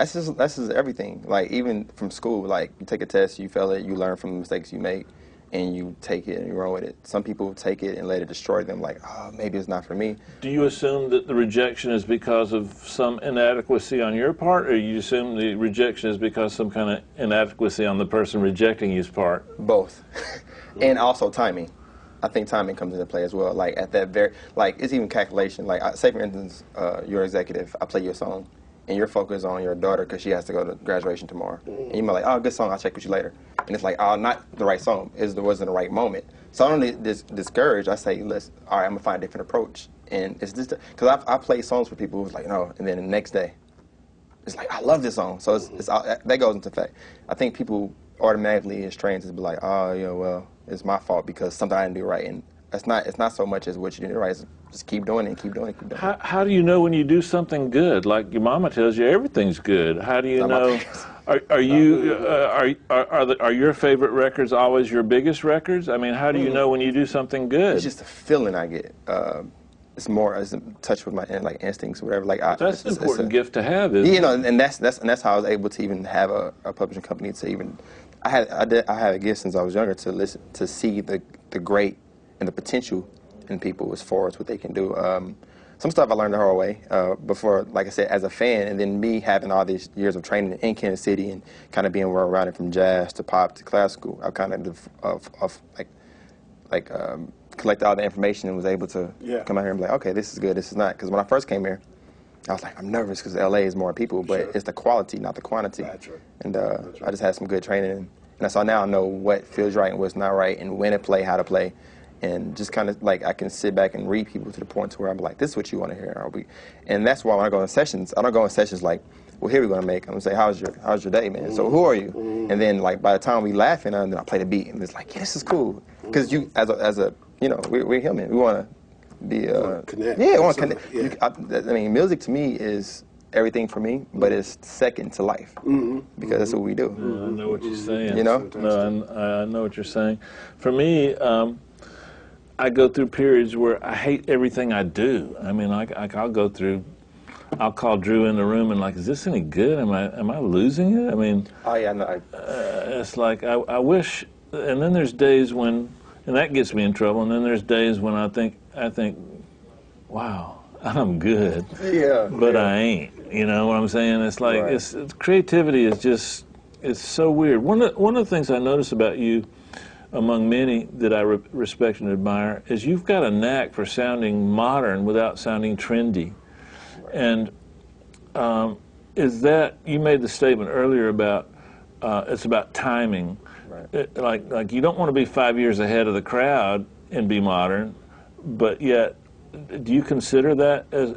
that's just that's just everything. Like even from school, like you take a test, you fail it, you learn from the mistakes you make, and you take it and you run with it. Some people take it and let it destroy them. Like, oh, maybe it's not for me. Do you assume that the rejection is because of some inadequacy on your part, or you assume the rejection is because some kind of inadequacy on the person rejecting you's part? Both, and also timing. I think timing comes into play as well. Like at that very, like it's even calculation. Like I, say for instance, uh, you're executive. I play your song, and you're focused on your daughter because she has to go to graduation tomorrow. And you might like, oh, good song, I'll check with you later. And it's like, oh, not the right song. It wasn't the right moment. So I don't dis discourage. I say, listen, all right, I'm gonna find a different approach. And it's just because I, I play songs for people who's like, no, and then the next day, it's like, I love this song. So it's, it's all, that goes into effect. I think people automatically as trained to be like, oh, yeah, well, it's my fault because something I didn't do right. And it's not, it's not so much as what you did right, it's just keep doing it, keep doing it, keep doing it. How, how do you know when you do something good? Like your mama tells you everything's good. How do you know? Are, are you, uh, are, are, the, are your favorite records always your biggest records? I mean, how do you know when you do something good? It's just a feeling I get. Uh, it's more as in touch with my like instincts, whatever. Like I, that's it's, an important it's a, gift to have, isn't you know, it? And that's, that's, and that's how I was able to even have a, a publishing company to even, I had, I, did, I had a gift since I was younger to listen, to see the, the great and the potential in people as far as what they can do. Um, some stuff I learned the hard way uh, before, like I said, as a fan, and then me having all these years of training in Kansas City and kind of being around it from jazz to pop to classical, I kind of, of, of like, like um, collected all the information and was able to yeah. come out here and be like, okay, this is good, this is not. Because when I first came here, I was like, I'm nervous because L A is more people, but sure. it's the quality, not the quantity. That's right. And uh, That's right. I just had some good training. And so now I know what feels right and what's not right and when to play, how to play. And just kind of like I can sit back and read people to the point to where I'm like, this is what you want to hear. I'll be, and that's why when I go in sessions, I don't go in sessions like, well, here we're gonna make. I'm gonna say, how's your how's your day, man? So who are you? And then like by the time we laughing, and then I play the beat, and it's like, yeah, this is cool. Because you as a as a you know we, we're human. We wanna be uh, connect. Yeah, we wanna connect. Yeah. You, I, I mean, music to me is everything for me, but it's second to life mm-hmm. because that's what we do. No, I know what you're saying. You know, no, I, I know what you're saying. For me. Um, I go through periods where I hate everything I do. I mean, I, I, I'll go through, I'll call Drew in the room and like, is this any good? Am I am I losing it? I mean, oh, yeah, no, I uh, it's like, I, I wish, and then there's days when, and that gets me in trouble, and then there's days when I think, I think, wow, I'm good, yeah, but yeah. I ain't, you know what I'm saying? It's like, right. it's, it's creativity is just, it's so weird. One of, one of the things I notice about you among many that I re respect and admire, is you've got a knack for sounding modern without sounding trendy. Right. And um, is that, you made the statement earlier about, uh, it's about timing. Right. It, like, like you don't want to be five years ahead of the crowd and be modern, but yet, do you consider that as,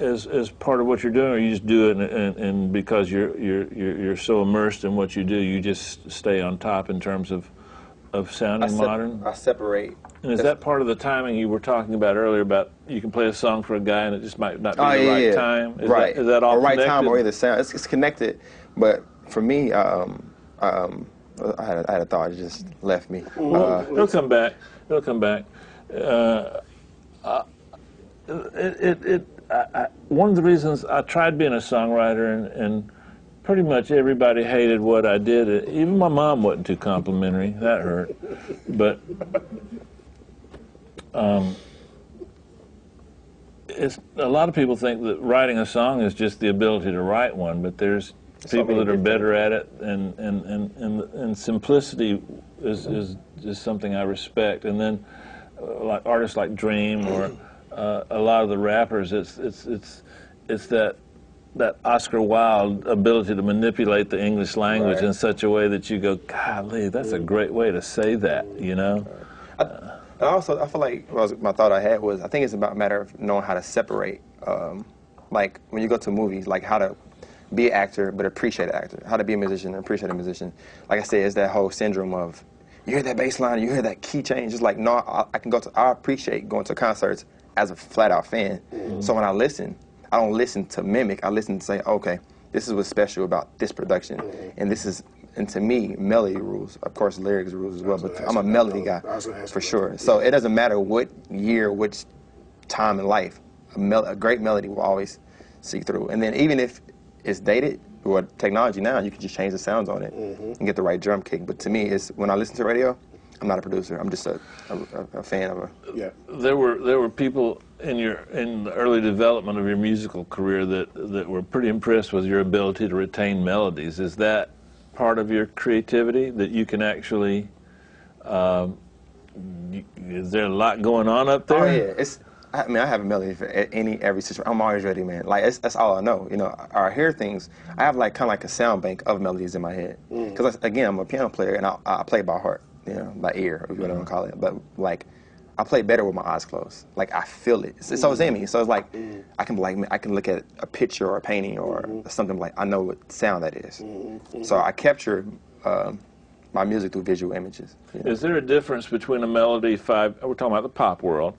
as, as part of what you're doing, or you just do it and, and, and because you're, you're, you're so immersed in what you do, you just stay on top in terms of of sounding I modern? I separate. And is that part of the timing you were talking about earlier about you can play a song for a guy and it just might not be oh, the yeah, right yeah. time? Is right. That, is that all connected? The right time or either sound. It's, it's connected. But for me, um, um, I, had a, I had a thought. It just left me. Well, uh, it'll come back. It'll come back. Uh, uh, it, it, it, I, I, one of the reasons I tried being a songwriter and, and pretty much everybody hated what I did. Even my mom wasn't too complimentary. That hurt. But um, it's, a lot of people think that writing a song is just the ability to write one, but there's people that are better at it, and, and, and, and, and simplicity is, is, is something I respect. And then uh, like artists like Dream or uh, a lot of the rappers, it's, it's, it's, it's that that Oscar Wilde ability to manipulate the English language right. in such a way that you go, golly, that's a great way to say that, you know? I, I also, I feel like was, my thought I had was, I think it's about a matter of knowing how to separate, um, like when you go to movies, like how to be an actor but appreciate an actor, how to be a musician and appreciate a musician. Like I said, it's that whole syndrome of, you hear that bass line, you hear that key change, it's like, no, I, I can go to, I appreciate going to concerts as a flat-out fan. Mm-hmm. So when I listen, I don't listen to mimic. I listen to say, okay, this is what's special about this production, and this is, and to me, melody rules. Of course, lyrics rules as well, but I'm a melody guy for sure. So it doesn't matter what year, which time in life, a, mel a great melody will always see through. And then even if it's dated, or technology now, you can just change the sounds on it mm-hmm. and get the right drum kick. But to me, it's when I listen to radio, I'm not a producer. I'm just a, a, a fan of a. Yeah. There were there were people in your in the early development of your musical career that that were pretty impressed with your ability to retain melodies. Is that part of your creativity that you can actually? Um, you, is there a lot going on up there? Oh yeah, it's. I mean, I have a melody for any every situation. I'm always ready, man. Like it's, that's all I know. You know, I, I hear things. I have like kind of like a sound bank of melodies in my head. Because mm. again, I'm a piano player and I, I play by heart. You know, by ear, or whatever you want to call it. But, like, I play better with my eyes closed. Like, I feel it. It's, it's always in me. So it's like, mm. I can like I can look at a picture or a painting or mm-hmm. something, like, I know what sound that is. Mm-hmm. So I capture uh, my music through visual images. You know? Is there a difference between a melody five, we're talking about the pop world,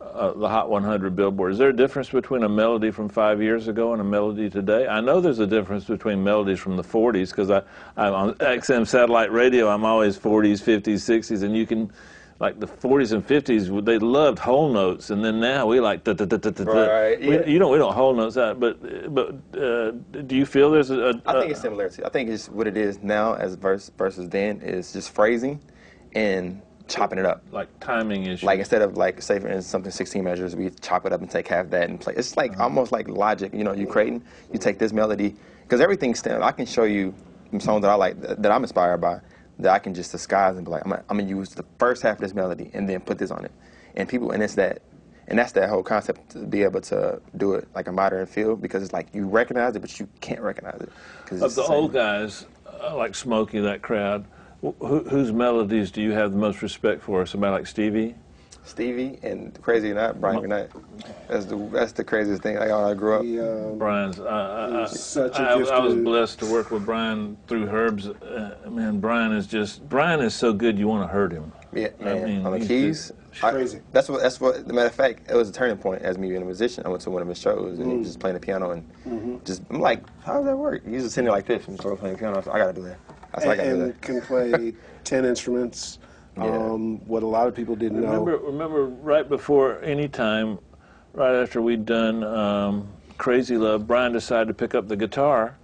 uh, the Hot one hundred Billboard, is there a difference between a melody from five years ago and a melody today? I know there's a difference between melodies from the forties, because I, I'm on X M satellite radio, I'm always forties, fifties, sixties, and you can, like the forties and fifties, they loved whole notes, and then now we like, da, da, da, da, da. Right, yeah. we, you know, we don't whole notes out, but, but uh, do you feel there's a, a... I think it's similarity. I think it's what it is now as verse, versus then is just phrasing and chopping it up, like timing issues. Like instead of like say for instance something sixteen measures, we chop it up and take half that and play. It's like uh-huh. almost like Logic, you know. You creating, you take this melody because everything stems. I can show you some songs that I like that, that I'm inspired by that I can just disguise and be like, I'm gonna, I'm gonna use the first half of this melody and then put this on it, and people and it's that, and that's that whole concept to be able to do it like a modern feel because it's like you recognize it but you can't recognize it. Of the, the old guys uh, like Smokey, that crowd. Who, whose melodies do you have the most respect for? Somebody like Stevie? Stevie and crazy or not, Brian McKnight. That's the that's the craziest thing. Like how I grew up. He, um, Brian's. Uh, I, such I, a I, I was blessed to work with Brian through Herbs. Uh, man, Brian is just Brian is so good. You want to hurt him. Yeah, man. I mean, on the keys. I, crazy. That's what. That's what. As a matter of fact, it was a turning point as me being a musician. I went to one of his shows and mm. he was just playing the piano and mm-hmm. just I'm like, how does that work? He's just sitting there like this and sort of playing the piano. I, said, I gotta do that. That's and, like I do that. Can play ten instruments. Yeah. Um, what a lot of people didn't remember, know. Remember, right before any time, right after we'd done um, Crazy Love, Brian decided to pick up the guitar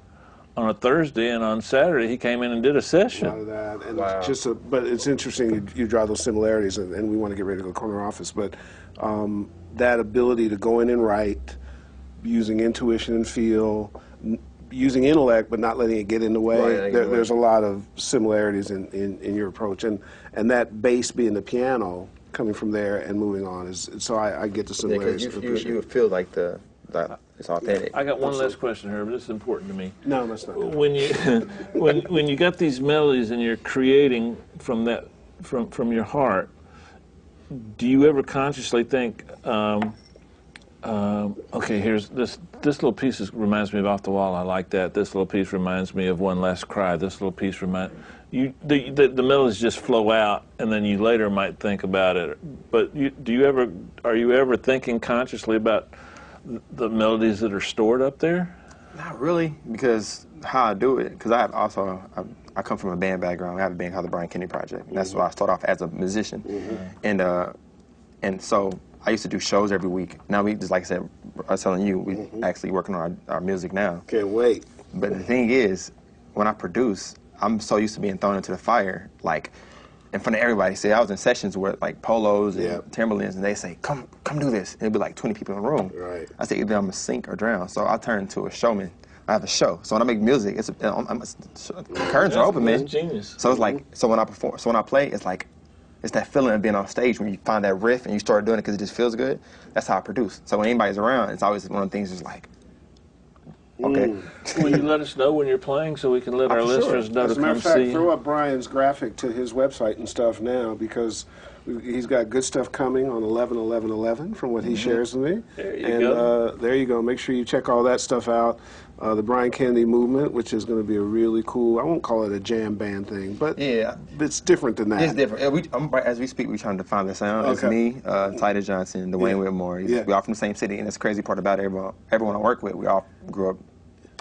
on a Thursday, and on Saturday he came in and did a session. A lot of that, and wow. just a, but it's interesting you, you draw those similarities, and, and we want to get ready to go corner office, but um, that ability to go in and write, using intuition and feel, n using intellect but not letting it get in the way. Right, there, there's a lot of similarities in, in, in your approach, and and that bass being the piano coming from there and moving on is so I, I get the similarities. Yeah, you, you, you feel like the, the it's authentic. I got one last question, Herb. This is important to me. No, that's not. When you when when you got these melodies and you're creating from that from from your heart, do you ever consciously think? Um, Um, okay, here's this. This little piece is, reminds me of Off the Wall. I like that. This little piece reminds me of One Last Cry. This little piece remind you. The, the, the melodies just flow out, and then you later might think about it. But you, do you ever? Are you ever thinking consciously about the melodies that are stored up there? Not really, because how I do it. Because I also I, I come from a band background. I have a band called the Brian Kennedy Project, and that's mm-hmm. why I started off as a musician, mm-hmm. and uh, and so. I used to do shows every week. Now we just, like I said, I was telling you, we mm-hmm. actually working on our, our music now. Can't wait. But the thing is, when I produce, I'm so used to being thrown into the fire, like in front of everybody. See, I was in sessions where like polos and yep. Timberlands, and they say, "Come, come do this," and it'd be like twenty people in the room. Right. I say either I'm gonna sink or drown. So I turn to a showman. I have a show. So when I make music, it's a, I'm, I'm a, the curtains are open, man. That's genius. So it's like, so when I perform, so when I play, it's like. It's that feeling of being on stage when you find that riff and you start doing it because it just feels good. That's how I produce. So when anybody's around, it's always one of the things that's like, okay. Mm. Will you let us know when you're playing so we can let I'm our sure. listeners know to come see? As a matter of fact, throw up Brian's graphic to his website and stuff now because he's got good stuff coming on eleven eleven eleven from what he mm-hmm. shares with me. There you and, go. Uh, there you go. Make sure you check all that stuff out. Uh, the Brian Kennedy Movement, which is going to be a really cool, I won't call it a jam band thing, but yeah. it's different than that. It's different. We, I'm, as we speak, we're trying to find the sound. Okay. It's me, uh, Tyler Johnson, Dwayne yeah. Whitmore. Yeah. We're all from the same city, and that's the crazy part about it. Everyone, everyone I work with, we all grew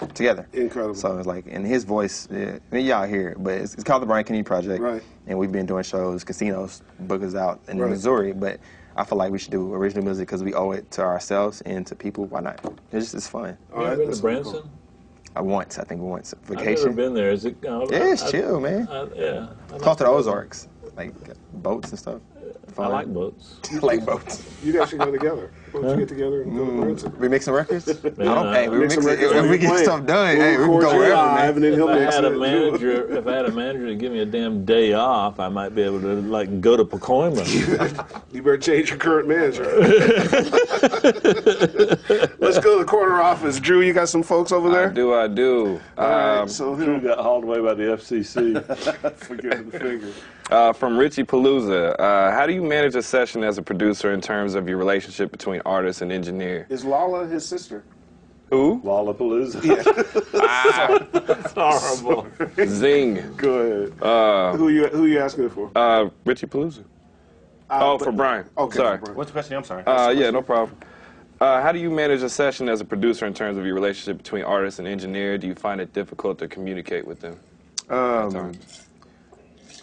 up together. Incredible. So it's like, and his voice, yeah, I mean, y'all hear it, but it's, it's called the Brian Kennedy Project. Right. And we've been doing shows, casinos, book us out in right. Missouri, but I feel like we should do original music because we owe it to ourselves and to people. Why not? It's just it's fun. All right, that's Branson. Cool. Uh, once, I think once. Vacation. I've never been there. Is it? Uh, yeah, it's I, chill, man. I, yeah. I it's called the Ozarks, like boats and stuff. Fun. I like boats. I like boats. You guys should go together. Why don't you get together and go mm, to we make some records? I don't pay. We, mix records. If we get stuff done, hey, we can go wherever, man. If I, had a manager, if I had a manager to give me a damn day off, I might be able to, like, go to Pacoima. You better change your current manager. Let's go to the corner office. Drew, you got some folks over there? I do, I do. All um, right, so Drew got hauled away by the F C C. Forgetting the finger. Uh, from Richie Palooza. Uh, how do you manage a session as a producer in terms of your relationship between artist and engineer? Is Lala his sister? Who? Lollapalooza. Yeah. Ah, that's horrible. Sorry. Zing. Go ahead. Uh, who you who you asking for? Uh, Richie Palooza. Uh, oh, but, for Brian. Okay. Sorry. Brian. What's the question? I'm sorry. Uh, yeah, no problem. Uh, how do you manage a session as a producer in terms of your relationship between artist and engineer? Do you find it difficult to communicate with them? Um.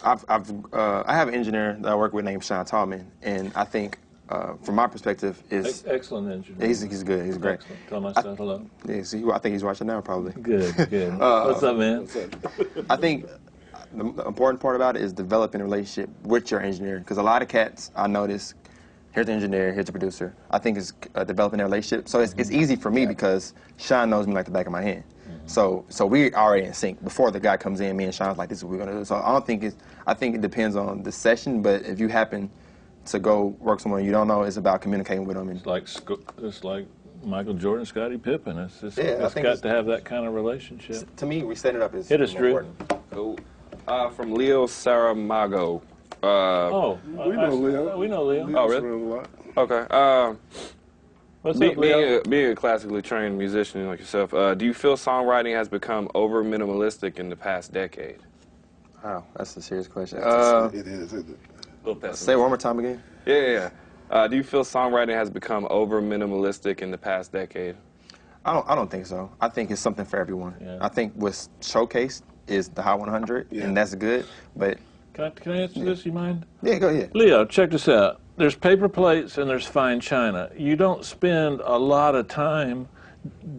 I've, I've uh, I have an engineer that I work with named Sean Tallman, and I think, uh, from my perspective, is excellent engineer. He's, he's good. He's great. Excellent. Tell my son hello. Yeah, see, I think he's watching now, probably. Good, good. uh, What's up, man? What's up? I think the, the important part about it is developing a relationship with your engineer, because a lot of cats I notice, here's the engineer, here's the producer. I think it's uh, developing a relationship. So it's, mm-hmm. it's easy for me yeah. because Sean knows me like the back of my hand. So, so we're already in sync. Before the guy comes in, me and Sean's like, this is what we're going to do. So I don't think it's, I think it depends on the session, but if you happen to go work someone you don't know, it's about communicating with them. And it's like, it's like Michael Jordan, Scottie Pippen. It's, just, yeah, it's got it's, to have that kind of relationship. To me, we set it up as important. Cool. Uh, from Leo Saramago. Uh, oh, we know Leo. We know Leo. Oh, really? Okay. Uh, What's Be, up, being, a, being a classically trained musician like yourself, uh, do you feel songwriting has become over minimalistic in the past decade? Wow, that's a serious question. Uh, it is, isn't it? Say it one more time again. Yeah, yeah. yeah. Uh, do you feel songwriting has become over minimalistic in the past decade? I don't. I don't think so. I think it's something for everyone. Yeah. I think what's showcased is the Hot one hundred, yeah. and that's good. But can I, can I answer yeah. this? You mind? Yeah, go ahead. Leo, check this out. There's paper plates and there's fine china. You don't spend a lot of time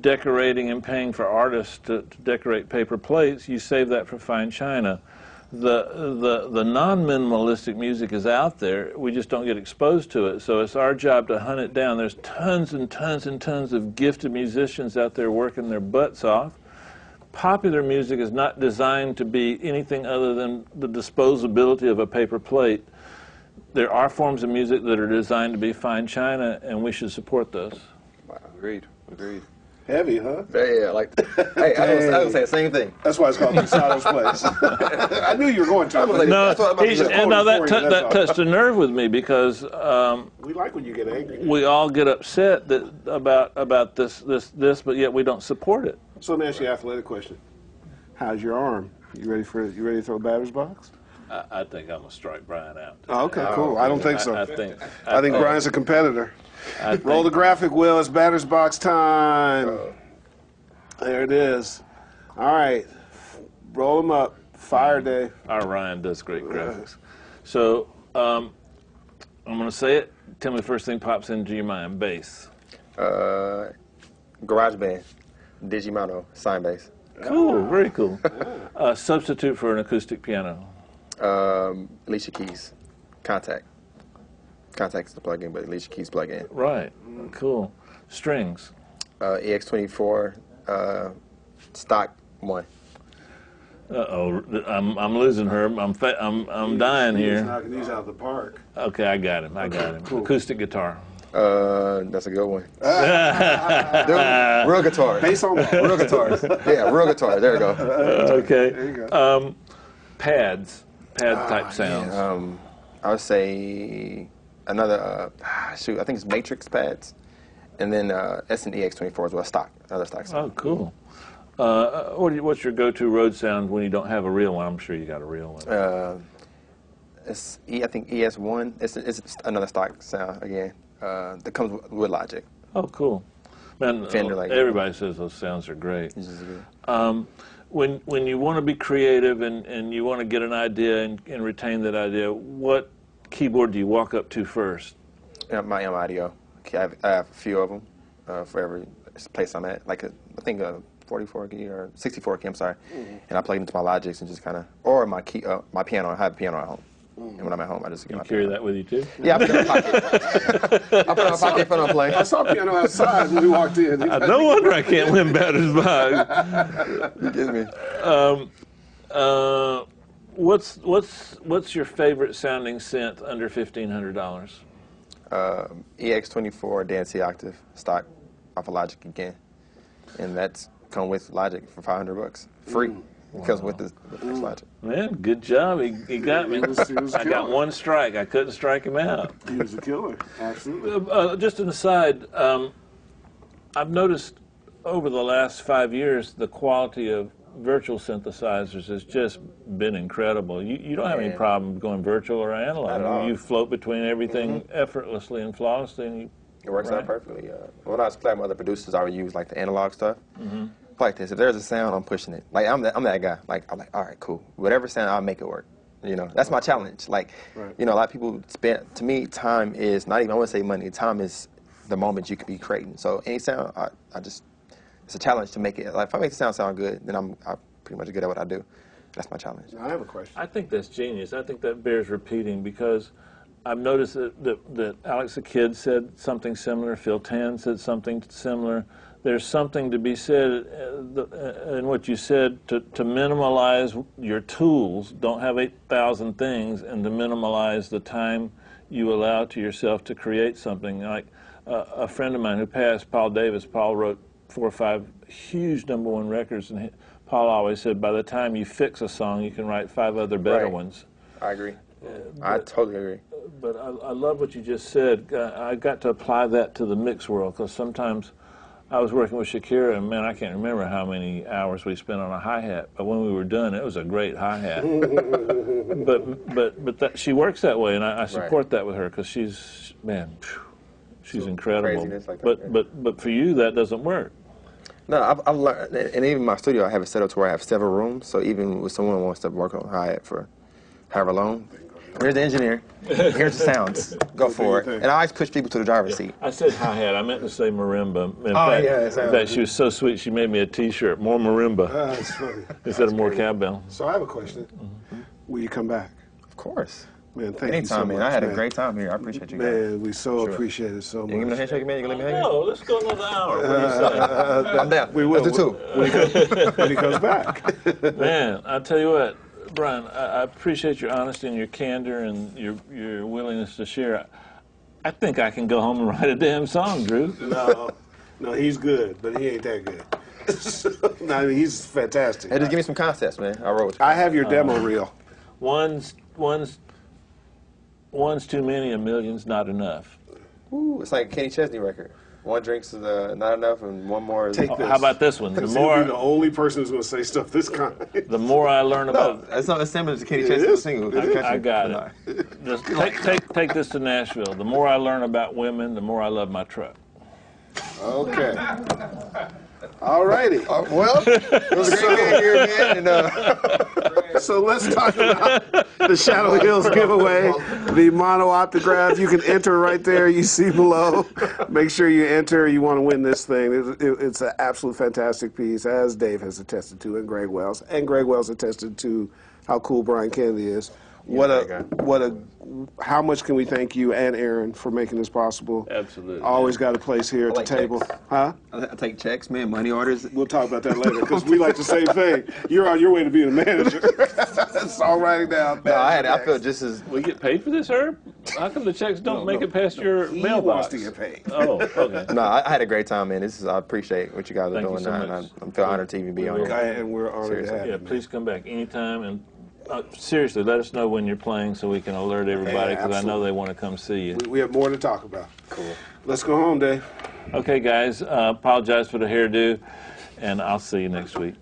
decorating and paying for artists to, to decorate paper plates. You save that for fine china. The, the, the non-minimalistic music is out there. We just don't get exposed to it. So it's our job to hunt it down. There's tons and tons and tons of gifted musicians out there working their butts off. Popular music is not designed to be anything other than the disposability of a paper plate. There are forms of music that are designed to be fine china, and we should support those. Wow, agreed, agreed. Heavy, huh? Yeah, like that. Hey, I was, I was saying the same thing. That's why it's called Pensado's Place. I knew you were going to. I was like, no, that's what I'm he's, to and now that, t that touched a nerve with me because um, we like when you get angry. We all get upset that about about this this this, but yet we don't support it. So let me ask you an athletic question. How's your arm? You ready for you ready to throw a batter's box? I think I'm gonna strike Brian out. Oh, okay, cool. I don't think so. I, I think I, I think Brian's a competitor. I Roll the graphic, Will. It's batter's box time. Oh. There it is. All right, roll them up. Fire day. Our Ryan does great graphics. So um, I'm gonna say it. Tell me the first thing pops into your mind. Bass. Uh, garage band. Digimono. Sign bass. Cool. Very cool. Uh, substitute for an acoustic piano. Um, Alicia Keys, Contact. Contact's the plug-in, but Alicia Keys plug-in. Right, cool. Strings? Uh, E X twenty-four, uh, stock one. Uh-oh, I'm, I'm losing her. I'm, fa I'm, I'm dying here. He's knocking these out of the park. Okay, I got him, I got him. Cool. Acoustic guitar. Uh, that's a good one. Real guitar. Bass on real guitars. Yeah, real guitar, there we go. Uh, okay. There you go. Um, pads. Pad type uh, sounds. Yeah, um, I would say another, uh, shoot, I think it's Matrix pads. And then uh, S and E X twenty-four as well, stock, another stock sound. Oh, cool. Uh, what do you, what's your go-to road sound when you don't have a real one? I'm sure you got a real one. Uh, it's e, I think E S one, it's, it's another stock sound again uh, that comes with, with Logic. Oh, cool. Man, Fender, like everybody that. Says those sounds are great. Um, When, when you want to be creative and, and you want to get an idea and, and retain that idea, what keyboard do you walk up to first? Uh, my M Audio. I have, I have a few of them uh, for every place I'm at. Like a, I think a forty-four gig or sixty-four gig, I'm sorry, mm-hmm. and I plug it into my Logics and just kind of, or my key, uh, my piano. I have a piano at home, mm-hmm. and when I'm at home, I just get you my carry piano. That with you too. Yeah, I put it in my pocket. I put it in my pocket for no play. I saw a piano outside when we walked in. No wonder I can't win batters by. You get me. Um, uh, what's what's what's your favorite sounding synth under fifteen hundred dollars? Uh, E X twenty-four Dancy Octave stock off of Logic again, and that's come with Logic for five hundred bucks free. Mm. Wow. Because with the with Logic. Man, good job. He, he got me. He was, he was I got one strike. I couldn't strike him out. He was a killer. Absolutely. Uh, uh, just an aside, um, I've noticed over the last five years the quality of virtual synthesizers has just been incredible. You, you don't have yeah. any problem going virtual or analog. You float between everything mm-hmm. effortlessly and flawlessly. And you, it works right. out perfectly. Uh, when I was playing with other producers, I would use like the analog stuff. Mm-hmm. Like this, if there's a sound, I'm pushing it. Like I'm, the, I'm that guy. Like I'm like, all right, cool. Whatever sound, I'll make it work. You know, that's my challenge. Like, right. you know, a lot of people spend. To me, time is not even. I want to say money. Time is the moment you could be creating. So any sound, I, I just. It's a challenge to make it. Like if I make the sound sound good, then I'm, I'm pretty much good at what I do. That's my challenge. Now, I have a question. I think that's genius. I think that bears repeating because I've noticed that, that, that Alex the Kid said something similar. Phil Tan said something similar. There's something to be said in what you said to, to minimalize your tools. Don't have eight thousand things, and to minimalize the time you allow to yourself to create something. Like uh, a friend of mine who passed, Paul Davis, Paul wrote four or five huge number one records, and he, Paul always said, by the time you fix a song, you can write five other better right. ones. I agree. Uh, but, I totally agree. But I, I love what you just said. I, I got to apply that to the mix world, because sometimes I was working with Shakira, and man, I can't remember how many hours we spent on a hi-hat, but when we were done, it was a great hi-hat. but but, but that, she works that way, and I, I support right. that with her, because she's, man, phew, she's so incredible. Like but, that, yeah. but, but for you, that doesn't work. No, I've, I've learned, and even in my studio, I have it set up to where I have several rooms. So even when someone wants to work on hi-hat for however long, here's the engineer, here's the sounds, go for it. And I always push people to the driver's seat. I said hi-hat, I meant to say marimba. In oh, fact, yeah, exactly. In fact, she was so sweet, she made me a T-shirt, more marimba, uh, that's funny. instead of more cowbell. So I have a question. Mm-hmm. Will you come back? Of course. Man, thank Anytime, you so man. much, I had man. a great time here. I appreciate you guys. Man, we so sure. appreciate it so much. You give me a handshake, man? You gonna let me hang? No, let's go another hour. What do you say? Uh, uh, I'm down. We will. Let's do two. When he comes, when he comes back. Man, I tell you what, Brian, I, I appreciate your honesty and your candor and your your willingness to share. I, I think I can go home and write a damn song, Drew. No, no, he's good, but he ain't that good. No, I mean, he's fantastic. Hey, just give me some concepts, man. I wrote. I have your demo um, reel. One's one's. One's too many, a million's not enough. Ooh, it's like a Kenny Chesney record. One drink's is uh, not enough, and one more is... Take oh, this. How about this one? The more you're the only person who's going to say stuff this kind. The more I learn no, about... It's not as similar to Kenny Chesney's single. I, I got it. it. Just take, take, take this to Nashville. The more I learn about women, the more I love my truck. Okay. All righty. Uh, well, it was a great being here again. And, uh, so let's talk about the Shadow Hills giveaway, the Mono Optograph. You can enter right there. You see below. Make sure you enter. You want to win this thing. It, it, it's an absolute fantastic piece, as Dave has attested to, and Greg Wells. And Greg Wells attested to how cool Brian Kennedy is. What a, what a, how much can we thank you and Aaron for making this possible? Absolutely. Always got a place here at the table. Huh? I take checks, man, money orders. We'll talk about that later, because we like the same thing. You're on your way to being a manager. That's all right now. No, I had, I feel just as... We get paid for this, Herb? How come the checks don't no, make no, it past no, your he mailbox? He wants to get paid. Oh, okay. No, I, I had a great time, man. This is, I appreciate what you guys are thank doing. You so now, much. I'm feel honored to even be on here. And we're honored to have you. Yeah, please come back anytime and... Uh, seriously, let us know when you're playing so we can alert everybody, because yeah, I know they want to come see you. We, we have more to talk about. Cool. Let's go home, Dave. Okay, guys. Uh, apologize for the hairdo, and I'll see you next week.